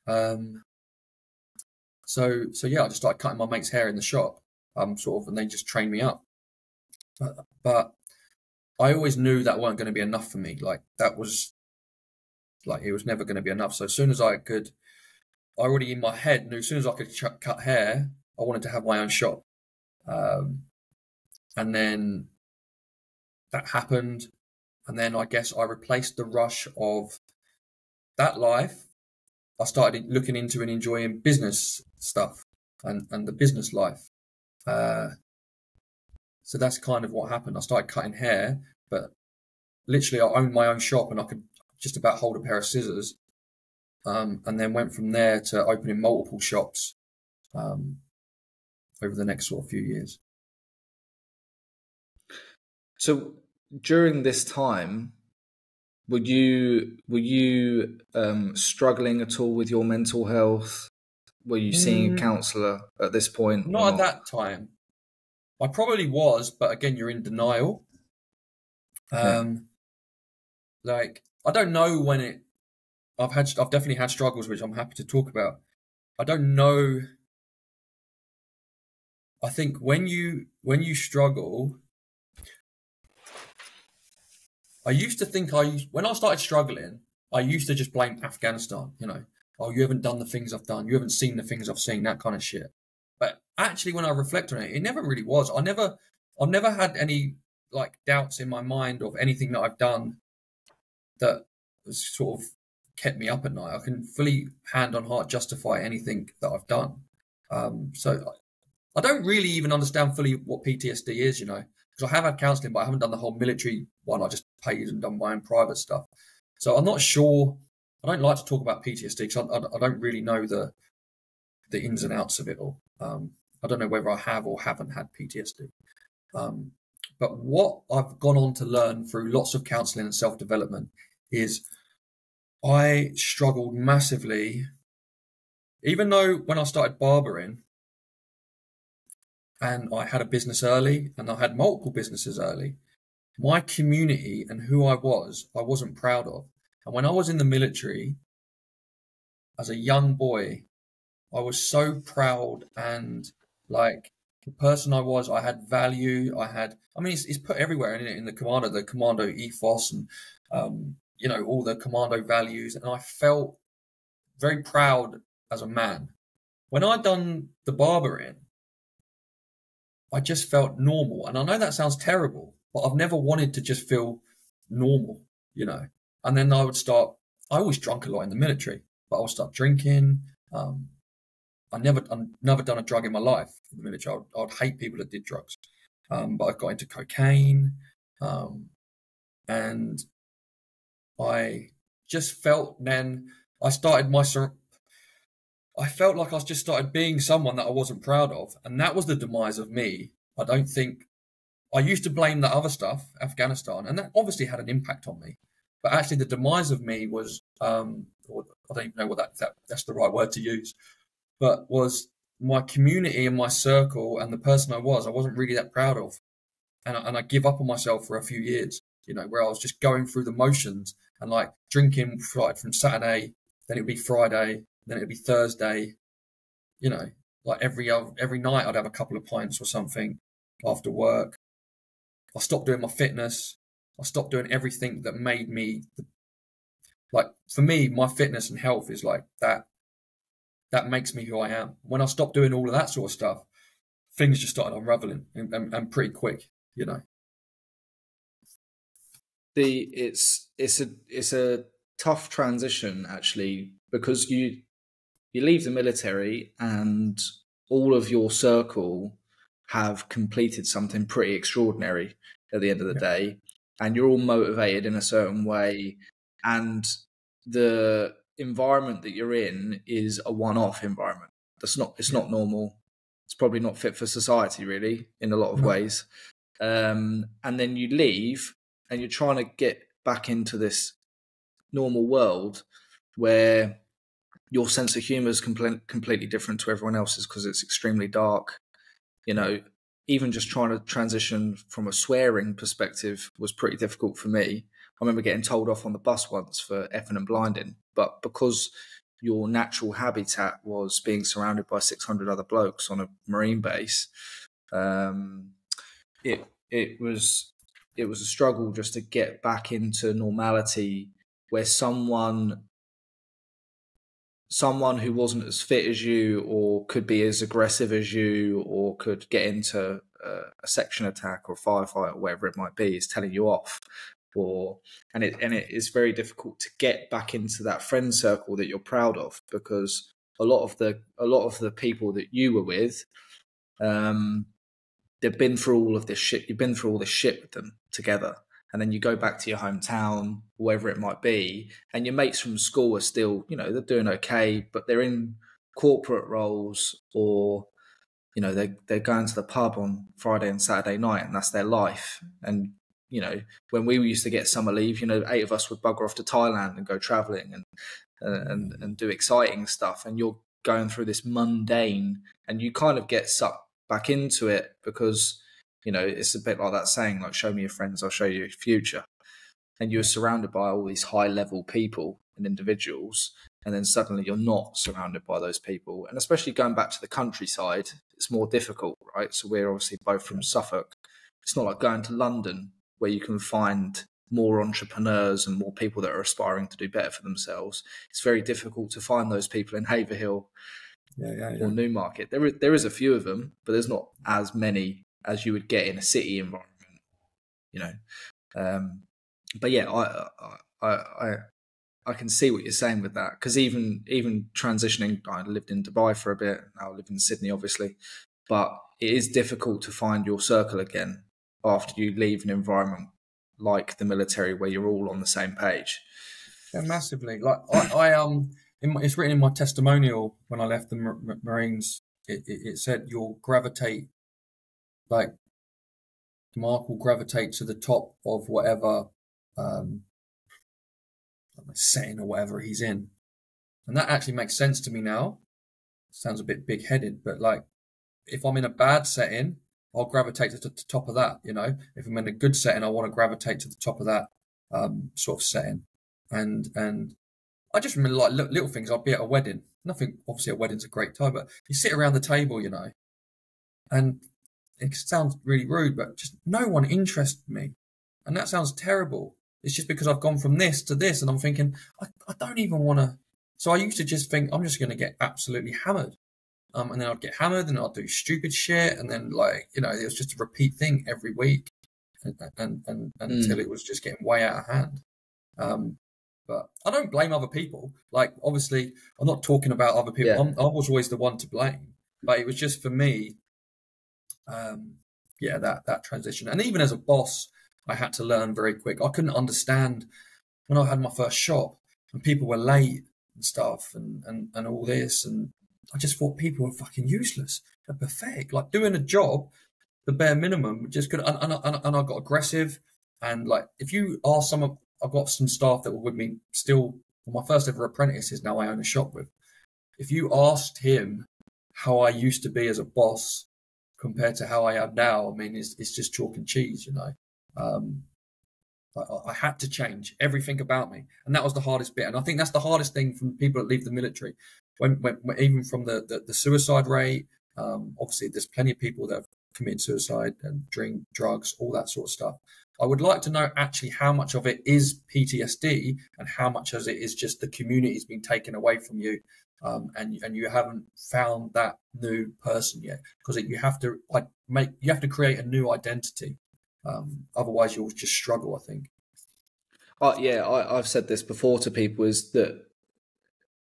Um, so, so yeah, I just started cutting my mate's hair in the shop, um, sort of, and they just trained me up. But, but I always knew that weren't going to be enough for me. Like that was, like it was never going to be enough. So as soon as I could, I already in my head knew as soon as I could ch cut hair, I wanted to have my own shop. Um, and then that happened. And then I guess I replaced the rush of that life. I started looking into and enjoying business stuff and, and the business life. Uh, so that's kind of what happened. I started cutting hair, but literally I owned my own shop and I could just about hold a pair of scissors. Um, and then went from there to opening multiple shops um, over the next sort of few years. So during this time, were you were you um, struggling at all with your mental health? Were you seeing mm. a counsellor at this point? Not at that time. I probably was, but again, you're in denial. Um, yeah. Like I don't know when it. I've had, I've definitely had struggles, which I'm happy to talk about. I don't know. I think when you, when you struggle, I used to think I, when I started struggling, I used to just blame Afghanistan, you know, oh, you haven't done the things I've done. You haven't seen the things I've seen, that kind of shit. But actually when I reflect on it, it never really was. I never, I've never had any like doubts in my mind of anything that I've done that was sort of kept me up at night. I can fully hand on heart justify anything that I've done. Um, so I don't really even understand fully what P T S D is, you know, because I have had counselling, but I haven't done the whole military one. I just paid and done my own private stuff. So I'm not sure. I don't like to talk about P T S D because I, I, I don't really know the the ins and outs of it all. Um, I don't know whether I have or haven't had P T S D. Um, but what I've gone on to learn through lots of counselling and self-development is I struggled massively, even though when I started barbering and I had a business early and I had multiple businesses early, my community and who I was, I wasn't proud of. And when I was in the military as a young boy, I was so proud and Like, the person I was, I had value. I had, I mean, it's, it's put everywhere in it, in the Commando, the Commando ethos and, um, you know, all the Commando values. And I felt very proud as a man. When I'd done the barbering, I just felt normal. And I know that sounds terrible, but I've never wanted to just feel normal, you know. And then I would start, I always drunk a lot in the military, but I would start drinking. Um, I never, I've never done a drug in my life in the military. I would, I would hate people that did drugs. Um, but I got into cocaine, um, and I just felt then I started my, I felt like I just started being someone that I wasn't proud of. And that was the demise of me. I don't think, I used to blame the other stuff, Afghanistan, and that obviously had an impact on me. But actually the demise of me was, um, or I don't even know what that, that, that's the right word to use, but was my community and my circle and the person I was, I wasn't really that proud of. And I, and I give up on myself for a few years, you know, where I was just going through the motions and like drinking like from Saturday, then it'd be Friday, then it'd be Thursday, you know, like every other, every night I'd have a couple of pints or something after work. I stopped doing my fitness. I stopped doing everything that made me, like, for me, my fitness and health is like that. That makes me who I am. When I stopped doing all of that sort of stuff, things just started unraveling and, and, and pretty quick, you know. The it's it's a it's a tough transition actually, because you you leave the military and all of your circle have completed something pretty extraordinary at the end of the yeah. day. And you're all motivated in a certain way, and the environment that you're in is a one-off environment. That's not, it's not normal. It's probably not fit for society, really, in a lot of ways. Um, and then you leave and you're trying to get back into this normal world where your sense of humor is com- completely different to everyone else's because it's extremely dark, you know. Even just trying to transition from a swearing perspective was pretty difficult for me. I remember getting told off on the bus once for effing and blinding, but because your natural habitat was being surrounded by six hundred other blokes on a Marine base, um, it it was it was a struggle just to get back into normality where someone someone who wasn't as fit as you or could be as aggressive as you or could get into a, a section attack or firefight or whatever it might be is telling you off, or and it and it is very difficult to get back into that friend circle that you're proud of, because a lot of the a lot of the people that you were with, um they've been through all of this shit. You've been through all this shit with them together. And then you go back to your hometown, wherever it might be, and your mates from school are still, you know, they're doing okay, but they're in corporate roles, or, you know, they, they're going to the pub on Friday and Saturday night, and that's their life. And, you know, when we used to get summer leave, you know, eight of us would bugger off to Thailand and go traveling and and, and do exciting stuff. And you're going through this mundane, and you kind of get sucked back into it because, you know, it's a bit like that saying, like, show me your friends, I'll show you your future. And you're surrounded by all these high level people and individuals, and then suddenly you're not surrounded by those people. And especially going back to the countryside, it's more difficult, right? So we're obviously both from Suffolk. It's not like going to London where you can find more entrepreneurs and more people that are aspiring to do better for themselves. It's very difficult to find those people in Haverhill yeah, yeah, yeah. or Newmarket. There, there is a few of them, but there's not as many as you would get in a city environment, you know. Um, but yeah, I, I, I, I can see what you're saying with that. Cause even, even transitioning, I lived in Dubai for a bit. Now I live in Sydney, obviously, but it is difficult to find your circle again after you leave an environment like the military where you're all on the same page. Yeah, massively. Like I, I, um, in my, it's written in my testimonial when I left the Mar- Marines, it, it, it said you'll gravitate, like Mark will gravitate to the top of whatever um, setting or whatever he's in. And that actually makes sense to me now. Sounds a bit big headed, but like if I'm in a bad setting, I'll gravitate to the top of that. You know, if I'm in a good setting, I want to gravitate to the top of that um, sort of setting. And, and I just remember like little things. I'd be at a wedding, nothing, obviously a wedding's a great time, but you sit around the table, you know, And it sounds really rude, but just no one interested me. And that sounds terrible. It's just because I've gone from this to this, and I'm thinking, I, I don't even want to. So I used to just think, I'm just going to get absolutely hammered. Um, and then I'd get hammered, and I'd do stupid shit. And then, like, you know, it was just a repeat thing every week and, and, and, and mm. until it was just getting way out of hand. Um, but I don't blame other people. Like, obviously, I'm not talking about other people. Yeah. I'm, I was always the one to blame. But it was just for me, um, yeah, that, that transition. And even as a boss, I had to learn very quick. I couldn't understand when I had my first shop and people were late and stuff and, and, and all this. And I just thought people were fucking useless. They're pathetic. Like, doing a job, the bare minimum, just could. And, and, and, and I got aggressive. And, like, if you are some of, I've got some staff that were with me still, well, my first ever apprentice is now I own a shop with. If you asked him how I used to be as a boss compared to how I am now, I mean, it's, it's just chalk and cheese, you know. Um, I, I had to change everything about me, and that was the hardest bit. And I think that's the hardest thing from people that leave the military. When, when, when even from the, the, the suicide rate, um, obviously there's plenty of people that have committed suicide and drink, drugs, all that sort of stuff. I would like to know actually how much of it is P T S D and how much of it is just the community's been taken away from you, um, and and you haven't found that new person yet, because you have to like make you have to create a new identity. Um, otherwise, you'll just struggle, I think. Uh, yeah, I, I've said this before to people, is that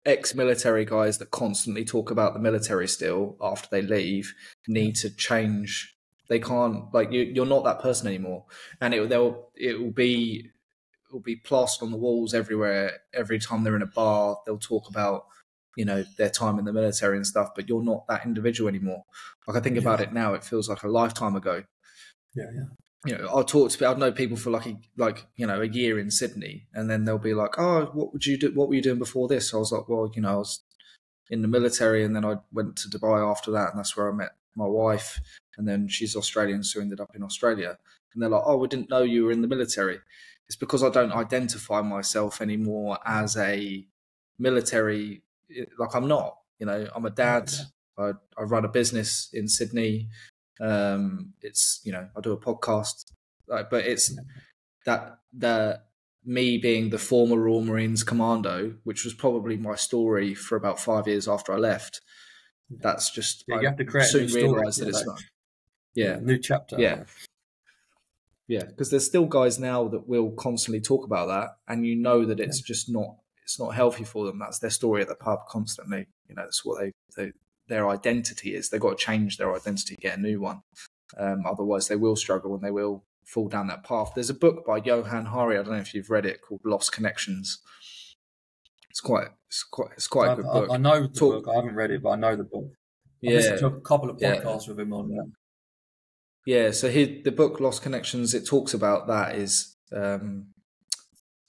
ex-military guys that constantly talk about the military still after they leave need to change. They can't, like, you, you're not that person anymore. And it, they'll, it will be it will be plastered on the walls everywhere. Every time they're in a bar, they'll talk about, you know, their time in the military and stuff, but you're not that individual anymore. Like, I think yeah. about it now, it feels like a lifetime ago. Yeah, yeah. You know, I'll talk to, I'll know people for like, a, like, you know, a year in Sydney, and then they'll be like, oh, what would you do? What were you doing before this? So I was like, well, you know, I was in the military, and then I went to Dubai after that. And that's where I met my wife. And then she's Australian, so ended up in Australia. And they're like, oh, we didn't know you were in the military. It's because I don't identify myself anymore as a military. Like, I'm not, you know, I'm a dad. Oh, yeah. I, I run a business in Sydney. Um, it's, you know, I do a podcast, like, but it's that, the me being the former Royal Marines Commando, which was probably my story for about five years after I left. That's just, yeah, you I have to create soon realised that it's not. Yeah. New chapter. Yeah. Yeah. Because there's still guys now that will constantly talk about that, and you know that it's yeah. just not, it's not healthy for them. That's their story at the pub constantly. You know, that's what they, they, their identity is. They've got to change their identity, get a new one. Um, otherwise they will struggle and they will fall down that path. There's a book by Johan Hari, I don't know if you've read it, called Lost Connections. It's quite, it's quite, it's quite I, a good I, book. I know the Talk, book. I haven't read it, but I know the book. I've yeah. listened to a couple of podcasts yeah. with him on that. Yeah. So he, the book Lost Connections, it talks about that is um,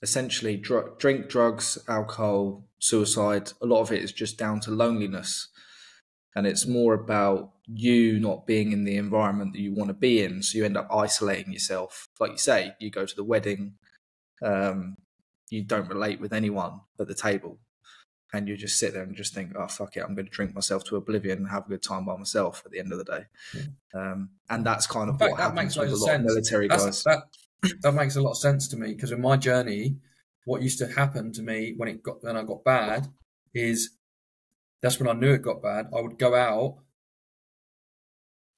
essentially dr drink, drugs, alcohol, suicide. A lot of it is just down to loneliness. And it's more about you not being in the environment that you want to be in. So you end up isolating yourself. Like you say, you go to the wedding, um, you don't relate with anyone at the table. And you just sit there and just think, oh, fuck it, I'm going to drink myself to oblivion and have a good time by myself at the end of the day. Yeah. Um, and that's kind of fact, what happens with a lot of military guys. That, that makes a lot of sense to me, because in my journey, what used to happen to me when it got, when I got bad is... That's when I knew it got bad. I would go out.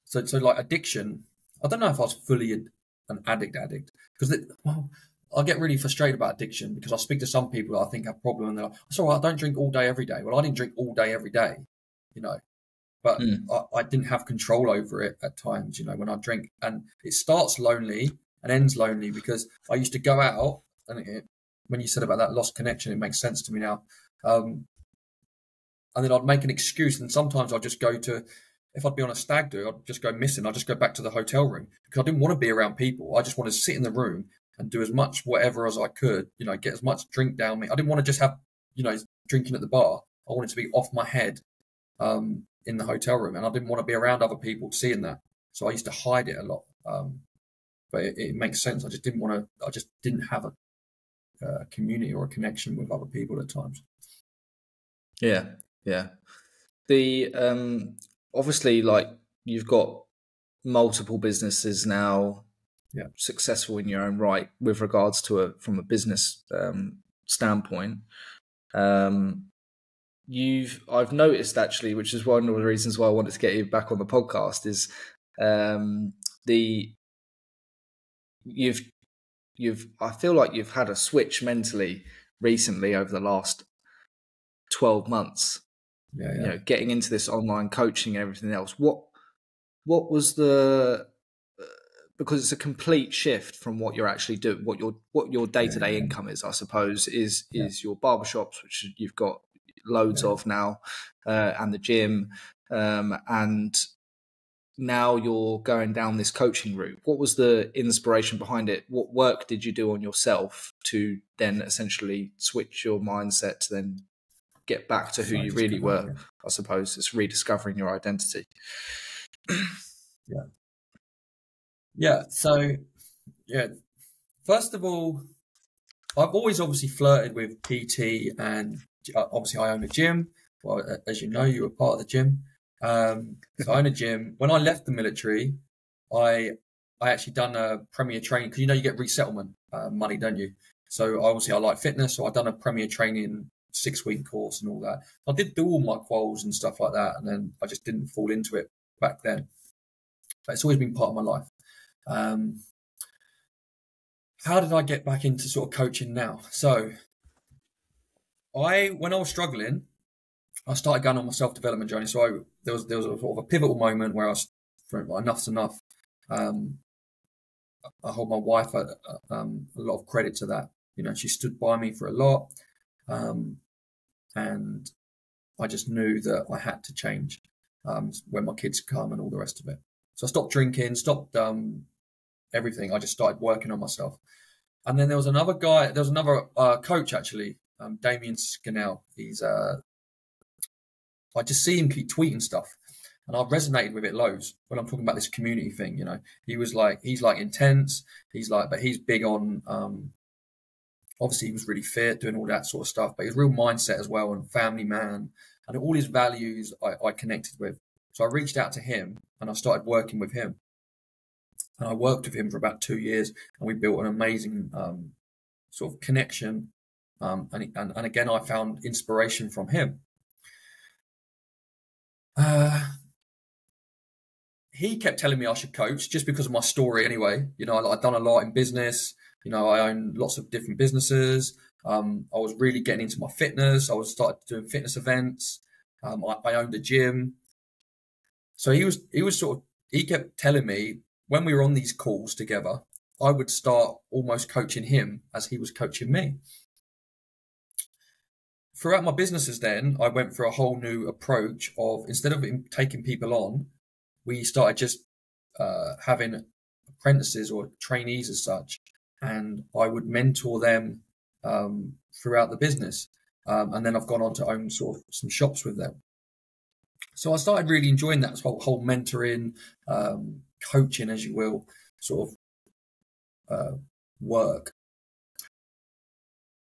So, so like addiction, I don't know if I was fully an addict addict, because well, I get really frustrated about addiction, because I speak to some people that I think have a problem, and they're like, it's all right, I don't drink all day, every day. Well, I didn't drink all day, every day, you know, but mm. I, I didn't have control over it at times, you know, when I drink. And it starts lonely and ends lonely, because I used to go out, and it, when you said about that lost connection, it makes sense to me now. Um, And then I'd make an excuse, and sometimes I'd just go to, if I'd be on a stag do, I'd just go missing. I'd just go back to the hotel room, because I didn't want to be around people. I just wanted to sit in the room and do as much whatever as I could, you know, get as much drink down me. I didn't want to just have, you know, drinking at the bar. I wanted to be off my head um, in the hotel room, and I didn't want to be around other people seeing that. So I used to hide it a lot, um, but it, it makes sense. I just didn't want to, I just didn't have a, a community or a connection with other people at times. Yeah. Yeah. The, um, obviously, like, you've got multiple businesses now, yeah, successful in your own right with regards to a from a business um, standpoint. Um, you've I've noticed actually, which is one of the reasons why I wanted to get you back on the podcast, is um, the you've you've I feel like you've had a switch mentally recently over the last twelve months. Yeah, yeah. You know, getting into this online coaching and everything else. What what was the uh, because it's a complete shift from what you're actually doing, what your what your day to day yeah, yeah. income is, I suppose, is yeah. is your barbershops, which you've got loads yeah. of now, uh, and the gym, um, and now you're going down this coaching route. What was the inspiration behind it? What work did you do on yourself to then essentially switch your mindset to then get back to who you really were? I suppose it's rediscovering your identity. yeah. Yeah. So yeah, first of all, I've always obviously flirted with P T, and obviously I own a gym. Well, as you know, you were part of the gym. Um, so I own a gym. When I left the military, I, I actually done a premier training, cause you know, you get resettlement uh, money, don't you? So obviously I like fitness. So I've done a premier training six week course and all that. I did do all my quals and stuff like that, and then I just didn't fall into it back then. But it's always been part of my life. Um, how did I get back into sort of coaching now? So I, when I was struggling, I started going on my self-development journey. So I, there was, there was a sort of a pivotal moment where I was, enough's enough. Um, I hold my wife a, a, um, a lot of credit to that. You know, she stood by me for a lot. Um, and I just knew that I had to change, um, when my kids come and all the rest of it. So I stopped drinking, stopped, um, everything. I just started working on myself. And then there was another guy, there was another, uh, coach actually, um, Damien Scannell. He's, uh, I just see him keep tweeting stuff, and I've resonated with it loads when I'm talking about this community thing. You know, he was like, he's like intense. He's like, but he's big on, um, obviously, he was really fit, doing all that sort of stuff, but his real mindset as well, and family man, and all his values I, I connected with. So I reached out to him, and I started working with him. And I worked with him for about two years, and we built an amazing um, sort of connection. Um, and, and, and again, I found inspiration from him. Uh, he kept telling me I should coach just because of my story anyway. You know, I've done a lot in business. You know, I own lots of different businesses. Um, I was really getting into my fitness. I was started doing fitness events. Um, I, I owned a gym. So he was, he was sort of, he kept telling me when we were on these calls together, I would start almost coaching him as he was coaching me. Throughout my businesses then, I went for a whole new approach of, instead of taking people on, we started just uh, having apprentices or trainees as such. And I would mentor them um, throughout the business. Um, and then I've gone on to own sort of some shops with them. So I started really enjoying that whole, whole mentoring, um, coaching, as you will, sort of uh, work.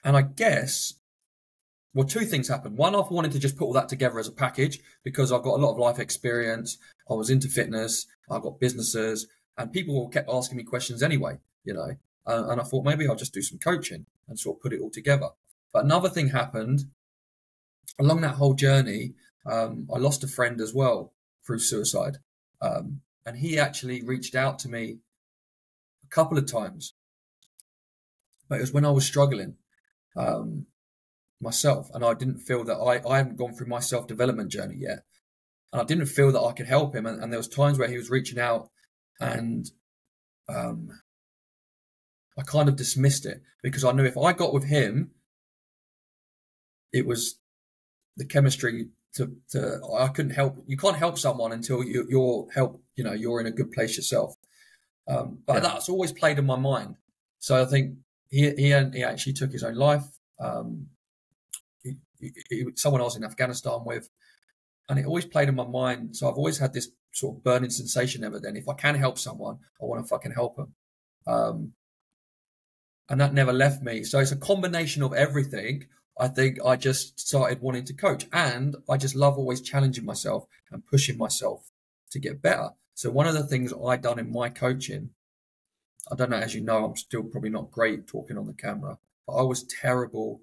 And I guess, well, two things happened. One, I wanted to just put all that together as a package because I've got a lot of life experience. I was into fitness. I've got businesses, and people kept asking me questions anyway, you know. Uh, and I thought maybe I'll just do some coaching and sort of put it all together. But another thing happened along that whole journey. Um, I lost a friend as well through suicide. Um, and he actually reached out to me a couple of times, but it was when I was struggling, um, myself. And I didn't feel that I, I hadn't gone through my self-development journey yet. And I didn't feel that I could help him. And, and there was times where he was reaching out and, um, I kind of dismissed it because I knew if I got with him, it was the chemistry to, to I couldn't help. You can't help someone until you, you're help, you know, you're in a good place yourself. Um, but yeah. That's always played in my mind. So I think he, he, he actually took his own life. Um, he, he, he, someone I was in Afghanistan with, and it always played in my mind. So I've always had this sort of burning sensation ever then. If I can help someone, I want to fucking help them. Um, And that never left me. So it's a combination of everything. I think I just started wanting to coach, and I just love always challenging myself and pushing myself to get better. So one of the things I done in my coaching, I don't know, as you know, I'm still probably not great talking on the camera, but I was terrible.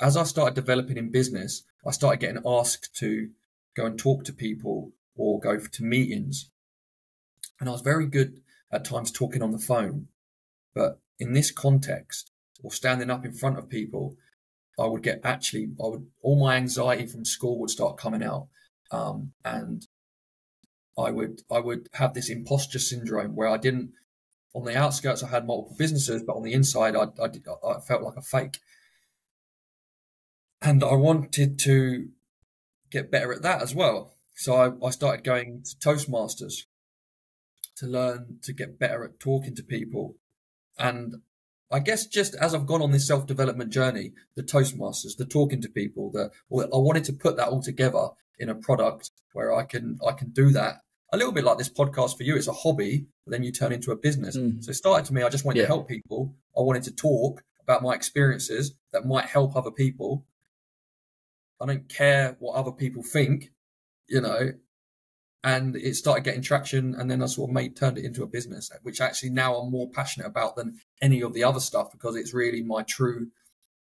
As I started developing in business, I started getting asked to go and talk to people or go to meetings. And I was very good at times talking on the phone, but in this context or standing up in front of people, I would get actually, I would, all my anxiety from school would start coming out. Um, and I would, I would have this imposter syndrome where I didn't, on the outskirts, I had multiple businesses, but on the inside, I, I, did, I felt like a fake. And I wanted to get better at that as well. So I, I started going to Toastmasters to learn to get better at talking to people. And I guess just as I've gone on this self-development journey, the Toastmasters, the talking to people, the, I wanted to put that all together in a product where I can I can do that. A little bit like this podcast for you, it's a hobby, but then you turn into a business. Mm-hmm. So it started to me, I just wanted yeah. to help people. I wanted to talk about my experiences that might help other people. I don't care what other people think, you know, and it started getting traction. And then I sort of made, turned it into a business, which actually now I'm more passionate about than any of the other stuff, because it's really my true,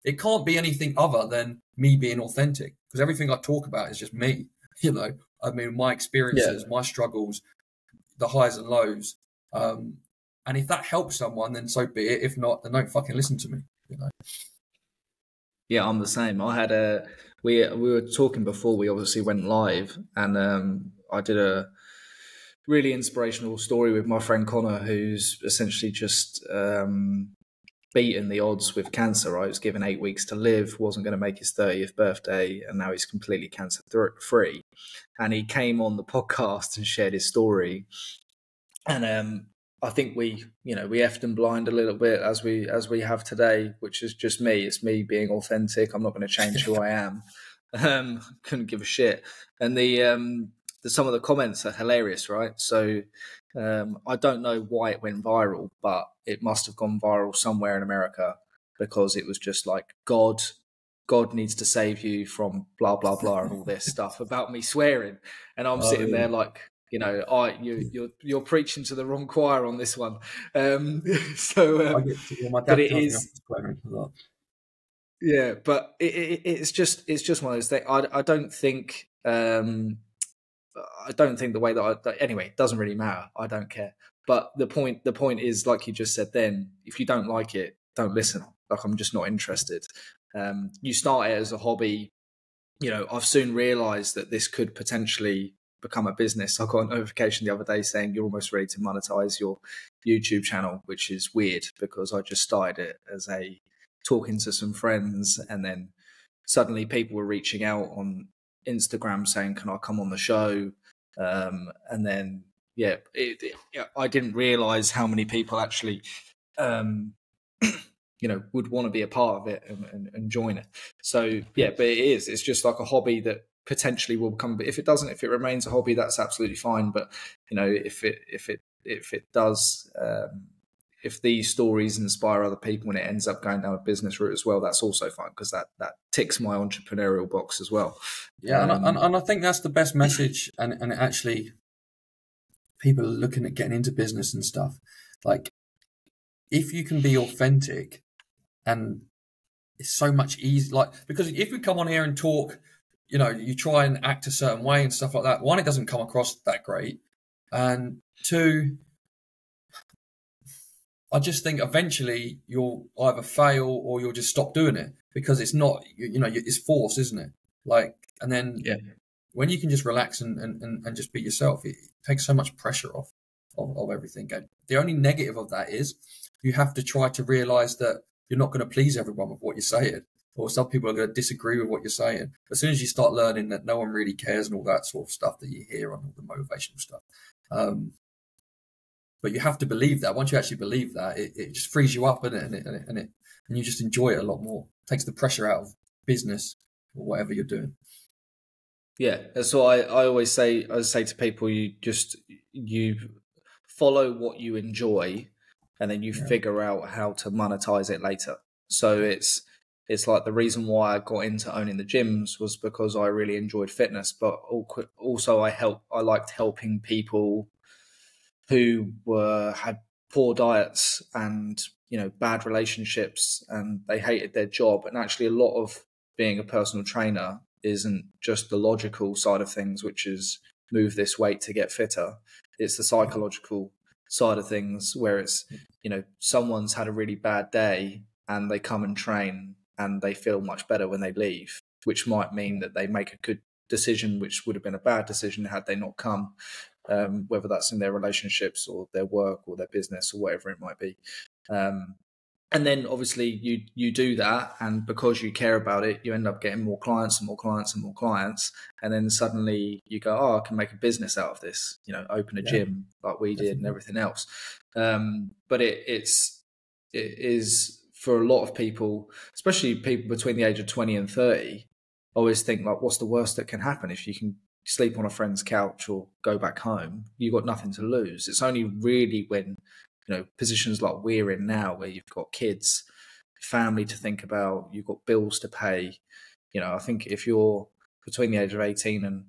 it can't be anything other than me being authentic, because everything I talk about is just me, you know, I mean, my experiences, yeah. my struggles, the highs and lows. Um, and if that helps someone, then so be it. If not, then don't fucking listen to me, you know? Yeah, I'm the same. I had a, we, we were talking before we obviously went live, and, um, I did a really inspirational story with my friend Connor, who's essentially just um, beaten the odds with cancer, right? He was given eight weeks to live, wasn't going to make his thirtieth birthday, and now he's completely cancer free. And he came on the podcast and shared his story. And um, I think we, you know, we effed and blind a little bit as we, as we have today, which is just me. It's me being authentic. I'm not going to change who I am. Um, couldn't give a shit. And the... Um, some of the comments are hilarious, right? So um, I don't know why it went viral, but it must have gone viral somewhere in America, because it was just like, God, God needs to save you from blah, blah, blah, and all this stuff about me swearing. And I'm oh, sitting yeah. there like, you know, I, you, you're, you're preaching to the wrong choir on this one. Um, so, um, to, well, but it is... Yeah, but it, it, it's just it's just one of those things. I, I don't think... Um, I don't think the way that I, that, anyway, it doesn't really matter. I don't care. But the point, the point is, like you just said then, if you don't like it, don't listen. Like, I'm just not interested. Um, you start it as a hobby. You know, I've soon realized that this could potentially become a business. I got a notification the other day saying you're almost ready to monetize your YouTube channel, which is weird, because I just started it as a talking to some friends, and then suddenly people were reaching out on Instagram saying, can I come on the show? Um, and then, yeah, it, it, I didn't realize how many people actually, um, you know, would want to be a part of it and, and, and join it. So, yeah, but it is, it's just like a hobby that potentially will become, but if it doesn't, if it remains a hobby, that's absolutely fine. But, you know, if it, if it, if it does, um, if these stories inspire other people and it ends up going down a business route as well, that's also fine, because that, that ticks my entrepreneurial box as well. Yeah, um, and, I, and I think that's the best message. And, and actually, people are looking at getting into business and stuff. Like, if you can be authentic, and it's so much easier. Like, because if we come on here and talk, you know, you try and act a certain way and stuff like that, one, it doesn't come across that great. And two... I just think eventually you'll either fail or you'll just stop doing it, because it's not, you know, it's forced, isn't it? Like, and then yeah. when you can just relax and, and, and just be yourself, it takes so much pressure off of, of everything. And the only negative of that is you have to try to realize that you're not going to please everyone with what you're saying, or some people are going to disagree with what you're saying. As soon as you start learning that no one really cares and all that sort of stuff that you hear on all the motivational stuff, um, but you have to believe that. Once you actually believe that, it, it just frees you up, innit? And it, and it, and it, and you just enjoy it a lot more. It takes the pressure out of business or whatever you're doing. Yeah, that's what I, I always say. I say to people, you just you follow what you enjoy, and then you yeah. figure out how to monetize it later. So it's It's like the reason why I got into owning the gyms was because I really enjoyed fitness, but also I help. I liked helping people who were had poor diets and, you know, bad relationships, and they hated their job. And actually, a lot of being a personal trainer isn't just the logical side of things, which is move this weight to get fitter. It's the psychological side of things where it's, you know, someone's had a really bad day and they come and train, and they feel much better when they leave, which might mean that they make a good decision, which would have been a bad decision had they not come, um, whether that's in their relationships or their work or their business or whatever it might be. Um, and then obviously you you do that, and because you care about it, you end up getting more clients and more clients and more clients. And then suddenly you go, oh, I can make a business out of this, you know, open a yeah. gym like we did and everything else. Um, but it, it's, it is... for a lot of people, especially people between the age of twenty and thirty, always think like, what's the worst that can happen? If you can sleep on a friend's couch or go back home, you've got nothing to lose. It's only really when, you know, positions like we're in now, where you've got kids, family to think about, you've got bills to pay. You know, I think if you're between the age of eighteen and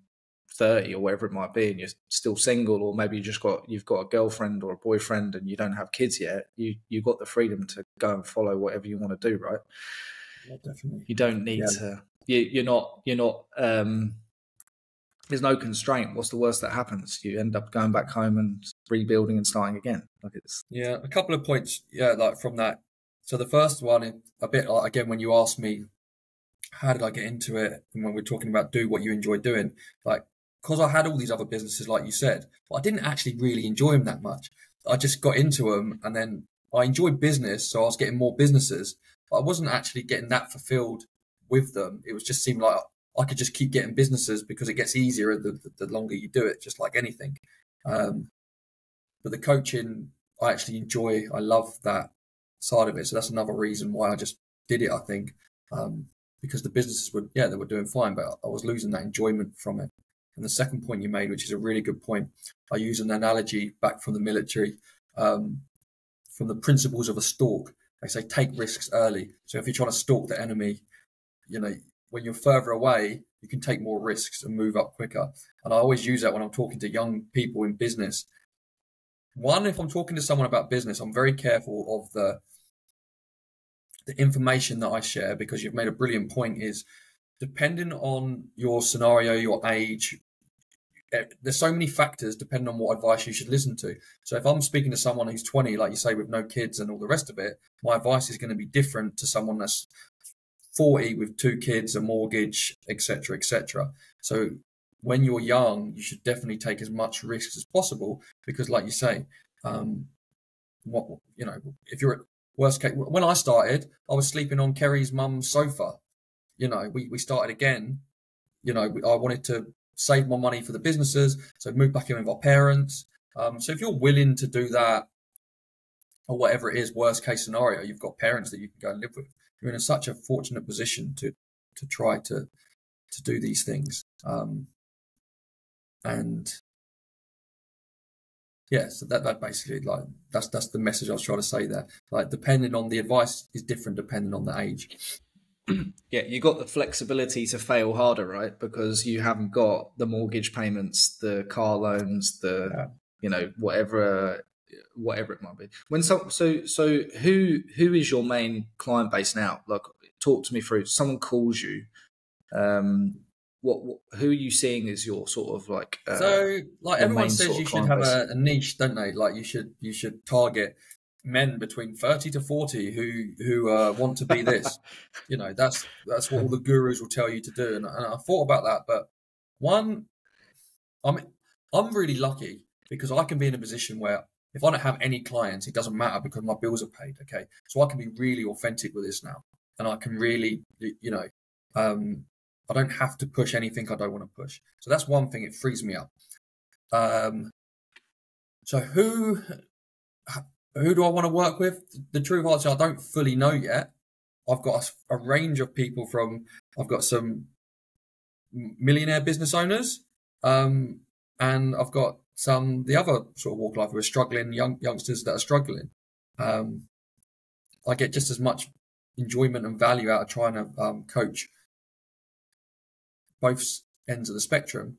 thirty or whatever it might be, and you're still single, or maybe you just got you've got a girlfriend or a boyfriend and you don't have kids yet, you you've got the freedom to go and follow whatever you want to do, right? Yeah, definitely. You don't need yeah. to you, you're not you're not um there's no constraint. What's the worst that happens? You end up going back home and rebuilding and starting again. Like it's yeah a couple of points yeah like from that. So the first one, a bit like, again, when you asked me how did I get into it, and when we're talking about do what you enjoy doing, like, because I had all these other businesses, like you said, but I didn't actually really enjoy them that much. I just got into them, and then I enjoyed business, so I was getting more businesses, but I wasn't actually getting that fulfilled with them. It was just seemed like I could just keep getting businesses because it gets easier the, the, the longer you do it, just like anything. Um, but the coaching, I actually enjoy. I love that side of it. So that's another reason why I just did it, I think, um, because the businesses were, yeah, they were doing fine, but I was losing that enjoyment from it. And the second point you made, which is a really good point, I use an analogy back from the military, um, from the principles of a stalk. They say take risks early. So if you're trying to stalk the enemy, you know, when you're further away, you can take more risks and move up quicker. And I always use that when I'm talking to young people in business. One, if I'm talking to someone about business, I'm very careful of the the information that I share, because you've made a brilliant point is, depending on your scenario, your age, there's so many factors depending on what advice you should listen to. So if I'm speaking to someone who's twenty, like you say, with no kids and all the rest of it, my advice is going to be different to someone that's forty with two kids, a mortgage, et cetera, et cetera. So when you're young, you should definitely take as much risks as possible, because like you say, um, what you know, if you're at worst case, when I started, I was sleeping on Kerry's mum's sofa. You know, we, we started again, you know, I wanted to save my money for the businesses. So I moved back in with our parents. Um, so if you're willing to do that, or whatever it is, worst case scenario, you've got parents that you can go and live with. You're in such a fortunate position to, to try to, to do these things. Um, and yeah, so that, that basically like, that's, that's the message I was trying to say there. Like depending on the advice is different depending on the age. Yeah, you got the flexibility to fail harder, right? Because you haven't got the mortgage payments, the car loans, the yeah. you know whatever, whatever it might be. When so so so who who is your main client base now? Like, talk to me through. Someone calls you. Um, what, what who are you seeing as your sort of like? Uh, so like everyone says, you should have a, a niche, don't they? Like you should you should target men between thirty to forty who who uh, want to be this. You know, that's that's what all the gurus will tell you to do. And, and I thought about that, but one, I'm I'm really lucky because I can be in a position where if I don't have any clients, it doesn't matter because my bills are paid. Okay, so I can be really authentic with this now, and I can really, you know, um, I don't have to push anything I don't want to push. So that's one thing; it frees me up. Um, so who? Who do I want to work with? The truth is, I don't fully know yet. I've got a, a range of people from, I've got some millionaire business owners, um, and I've got some, the other sort of walk of life who are struggling, young youngsters that are struggling. Um, I get just as much enjoyment and value out of trying to um, coach both ends of the spectrum.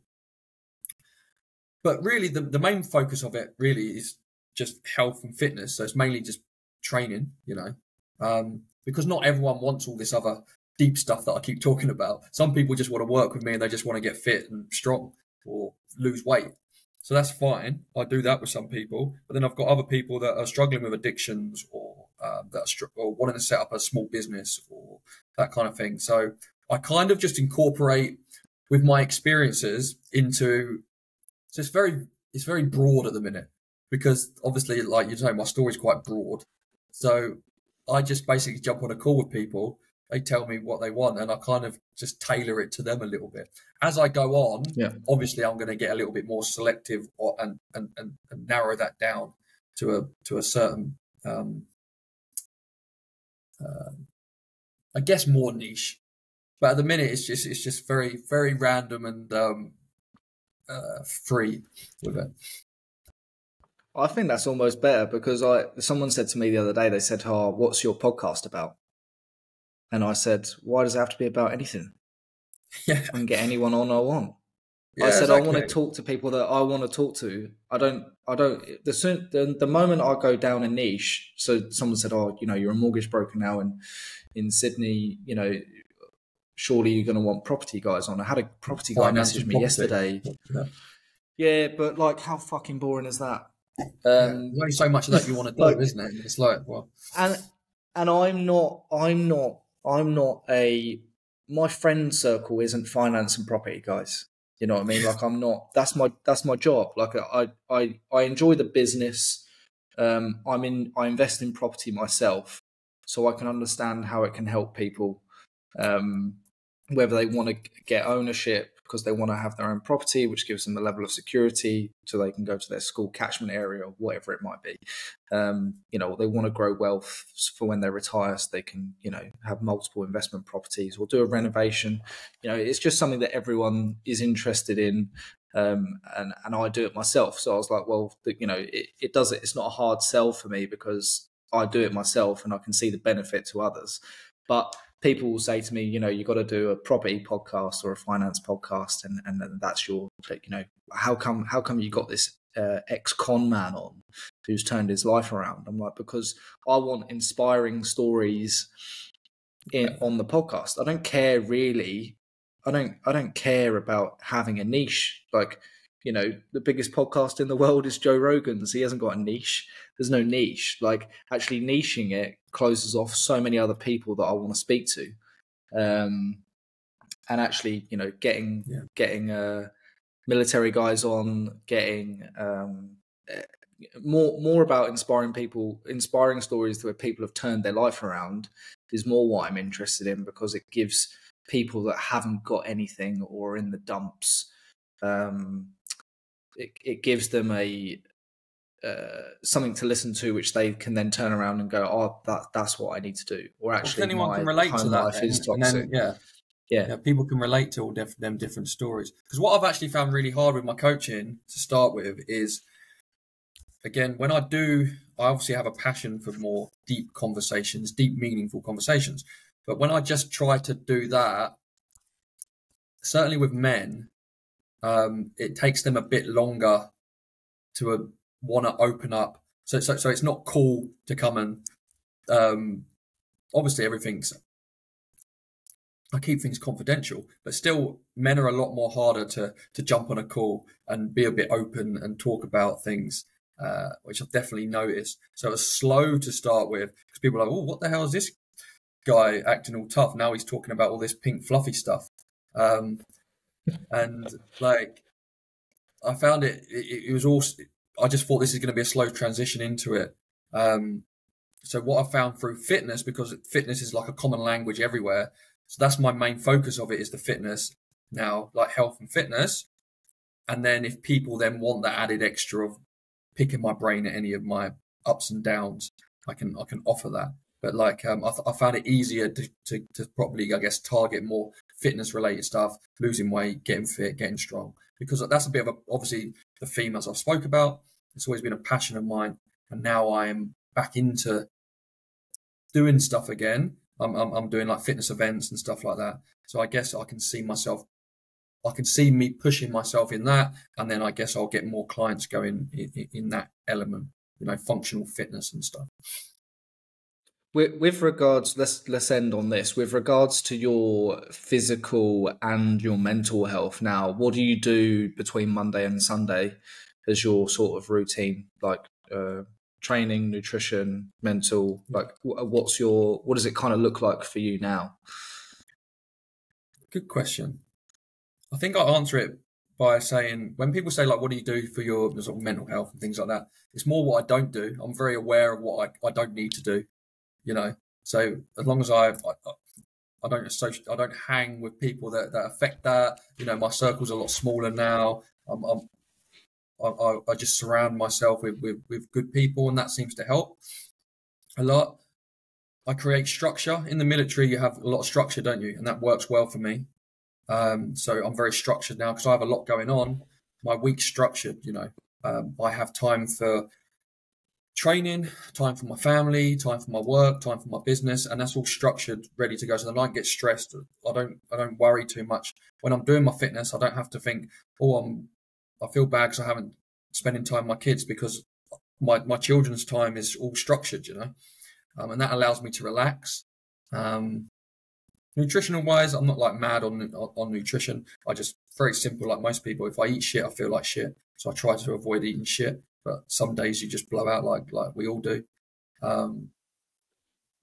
But really, the, the main focus of it really is just health and fitness. So it's mainly just training, you know, um, because not everyone wants all this other deep stuff that I keep talking about. Some people just want to work with me and they just want to get fit and strong or lose weight. So that's fine. I do that with some people. But then I've got other people that are struggling with addictions or um, that are str or wanting to set up a small business or that kind of thing. So I kind of just incorporate with my experiences into, so it's very, it's very broad at the minute, because obviously, like you know, my story is quite broad. So I just basically jump on a call with people. They tell me what they want and I kind of just tailor it to them a little bit. As I go on, yeah. obviously I'm going to get a little bit more selective or, and, and, and, and narrow that down to a, to a certain, um, uh, I guess more niche. But at the minute, it's just, it's just very, very random and um, uh, free with it. I think that's almost better, because I, someone said to me the other day, they said, oh, what's your podcast about? And I said, why does it have to be about anything? Yeah. I can get anyone on I want. Yeah, I said, exactly. I want to talk to people that I want to talk to. I don't, I don't, the, soon, the, the moment I go down a niche, so someone said, oh, you know, you're a mortgage broker now in, in Sydney, you know, surely you're going to want property guys on. I had a property guy message me property. yesterday. Yeah. yeah, but like, how fucking boring is that? Um, yeah, there's only so much of that you want to do, like, isn't it? It's like, well. And, and I'm not, I'm not, I'm not a, my friend circle isn't finance and property guys. You know what I mean? Like I'm not, that's my, that's my job. Like I, I, I enjoy the business. Um, I'm in, I invest in property myself so I can understand how it can help people. Um, whether they want to get ownership because they want to have their own property, which gives them a level of security so they can go to their school catchment area or whatever it might be. Um, you know, they want to grow wealth for when they retire so they can, you know, have multiple investment properties or do a renovation. You know, it's just something that everyone is interested in. Um, and, and I do it myself. So I was like, well, you know, it, it does it. It's not a hard sell for me because I do it myself and I can see the benefit to others. But people will say to me, you know, you've got to do a property podcast or a finance podcast, and, and that's your, you know, how come how come you got this uh, ex-con man on who's turned his life around? I'm like, because I want inspiring stories in, on the podcast. I don't care really. I don't I don't care about having a niche. Like, you know, the biggest podcast in the world is Joe Rogan's. He hasn't got a niche. There's no niche. Like actually niching it closes off so many other people that I want to speak to. Um, and actually, you know, getting, yeah. getting uh, military guys on, getting um, more, more about inspiring people, inspiring stories where people have turned their life around is more what I'm interested in, because it gives people that haven't got anything or are in the dumps. Um, it, it gives them a, Uh, something to listen to, which they can then turn around and go, "Oh, that that's what I need to do." Or actually, well, anyone my can relate to that. Then, is toxic. Then, yeah. yeah, yeah, people can relate to all diff them different stories. Because what I've actually found really hard with my coaching to start with is, again, when I do, I obviously have a passion for more deep conversations, deep, meaningful conversations. But when I just try to do that, certainly with men, um, it takes them a bit longer to a want to open up. So, so, so it's not cool to come and, um, obviously everything's, I keep things confidential, but still men are a lot more harder to, to jump on a call and be a bit open and talk about things, uh, which I've definitely noticed. So it's slow to start with because people are like, oh, what the hell is this guy acting all tough? Now he's talking about all this pink fluffy stuff. Um, and like, I found it, it, it was all, I just thought this is going to be a slow transition into it. Um, so what I found through fitness, because fitness is like a common language everywhere. So that's my main focus of it is the fitness now, like health and fitness. And then if people then want that added extra of picking my brain at any of my ups and downs, I can, I can offer that. But like, um, I, th I found it easier to, to, to probably, I guess, target more fitness related stuff, losing weight, getting fit, getting strong, because that's a bit of a, obviously the theme as I've spoke about, it's always been a passion of mine. And now I am back into doing stuff again. I'm, I'm, I'm doing like fitness events and stuff like that. So I guess I can see myself, I can see me pushing myself in that. And then I guess I'll get more clients going in, in, in that element, you know, functional fitness and stuff. With, with regards, let's, let's end on this. With regards to your physical and your mental health now, what do you do between Monday and Sunday as your sort of routine, like uh, training, nutrition, mental, like what's your, what does it kind of look like for you now? Good question. I think I answer it by saying, when people say like, what do you do for your sort of mental health and things like that? It's more what I don't do. I'm very aware of what I, I don't need to do, you know? So as long as I, I, I don't associate, I don't hang with people that, that affect that, you know, my circle's a lot smaller now. I'm, I'm I, I just surround myself with, with, with good people, and that seems to help a lot. I create structure. In the military, you have a lot of structure, don't you? And that works well for me. Um, so I'm very structured now because I have a lot going on. My week's structured, you know. Um, I have time for training, time for my family, time for my work, time for my business, and that's all structured, ready to go. So then I don't get stressed. I don't, I don't worry too much. When I'm doing my fitness, I don't have to think, oh, I'm... I feel bad because I haven't spending time with my kids, because my, my children's time is all structured, you know, um, and that allows me to relax. Um, nutritional wise, I'm not like mad on, on, on nutrition. I just very simple. Like most people, if I eat shit, I feel like shit. So I try to avoid eating shit, but some days you just blow out like, like we all do. Um,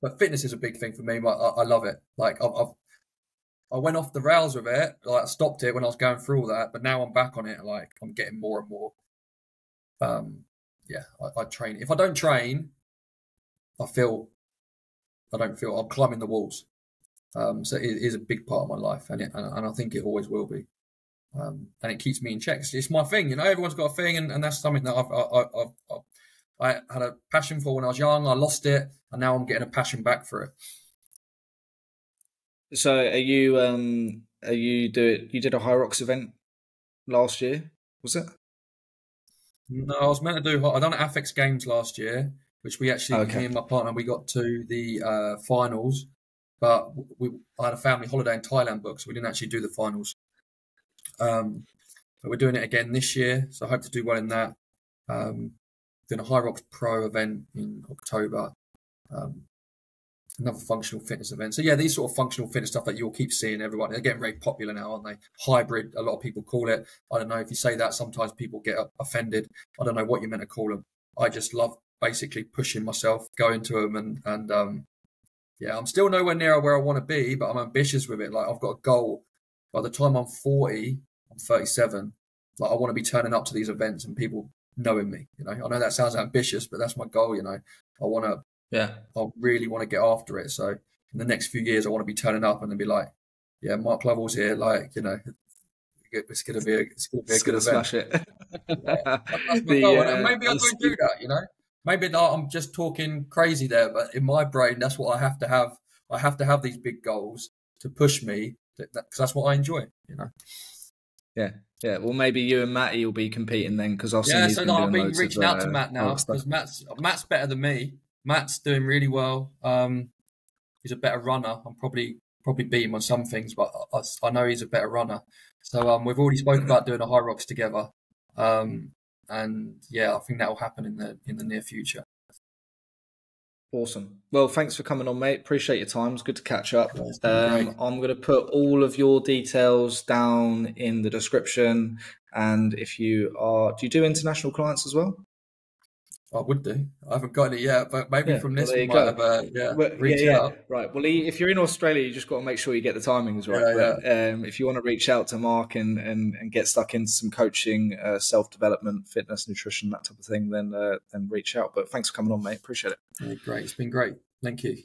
but fitness is a big thing for me. I, I love it. Like I've, I've I went off the rails with it, like I stopped it when I was going through all that, but now I'm back on it. Like I'm getting more and more. Um, yeah, I, I train. If I don't train, I feel, I don't feel, I'm climbing the walls. Um, so it is a big part of my life, and it, and, and I think it always will be. Um, and it keeps me in check. It's my thing, you know, everyone's got a thing, and, and that's something that I've, I, I, I, I had a passion for when I was young. I lost it, and now I'm getting a passion back for it. So are you, um, are you do it, you did a Hyrox event last year, was it? No, I was meant to do, I done Affix Games last year, which we actually, okay. me and my partner, we got to the uh, finals, but we, I had a family holiday in Thailand booked, so we didn't actually do the finals. Um, but we're doing it again this year, so I hope to do well in that. Um, doing a Hyrox Pro event in October. Um, Another functional fitness event. So yeah, these sort of functional fitness stuff that you'll keep seeing everyone. They're getting very popular now, aren't they? Hybrid, a lot of people call it. I don't know if you say that, sometimes people get offended. I don't know what you're meant to call them. I just love basically pushing myself, going to them, and and um, yeah, I'm still nowhere near where I want to be, but I'm ambitious with it. Like I've got a goal. By the time I'm forty, I'm thirty-seven. Like I want to be turning up to these events and people knowing me. You know, I know that sounds ambitious, but that's my goal. You know, I want to. Yeah, I really want to get after it. So in the next few years, I want to be turning up and then be like, "Yeah, Mark Lovell's here." Like, you know, it's going to be a, it's going to be a good event. Smash it. Yeah. That's my goal. Uh, maybe I don't do that. You know, maybe not, I'm just talking crazy there, but in my brain, that's what I have to have. I have to have these big goals to push me, because that, that's what I enjoy. You know. Yeah, yeah. Well, maybe you and Matty will be competing then, because I've seen. Yeah, so no, I've been reaching out to Matt now, because Matt's Matt's better than me. Matt's doing really well. Um, he's a better runner. I'm probably probably beat him on some things, but I, I know he's a better runner. So um, we've already spoken about doing a Hyrox together, um, and yeah, I think that will happen in the in the near future. Awesome. Well, thanks for coming on, mate. Appreciate your time. It's good to catch up. Um, I'm going to put all of your details down in the description, and if you are, do you do international clients as well? I would do. I haven't got it yet, but maybe yeah, from this well, we might go. have a yeah, well, reach yeah, yeah. out. Right. Well, if you're in Australia, you just got to make sure you get the timings right. Yeah, but, yeah. Um, if you want to reach out to Mark and, and, and get stuck into some coaching, uh, self-development, fitness, nutrition, that type of thing, then, uh, then reach out. But thanks for coming on, mate. Appreciate it. Yeah, great. It's been great. Thank you.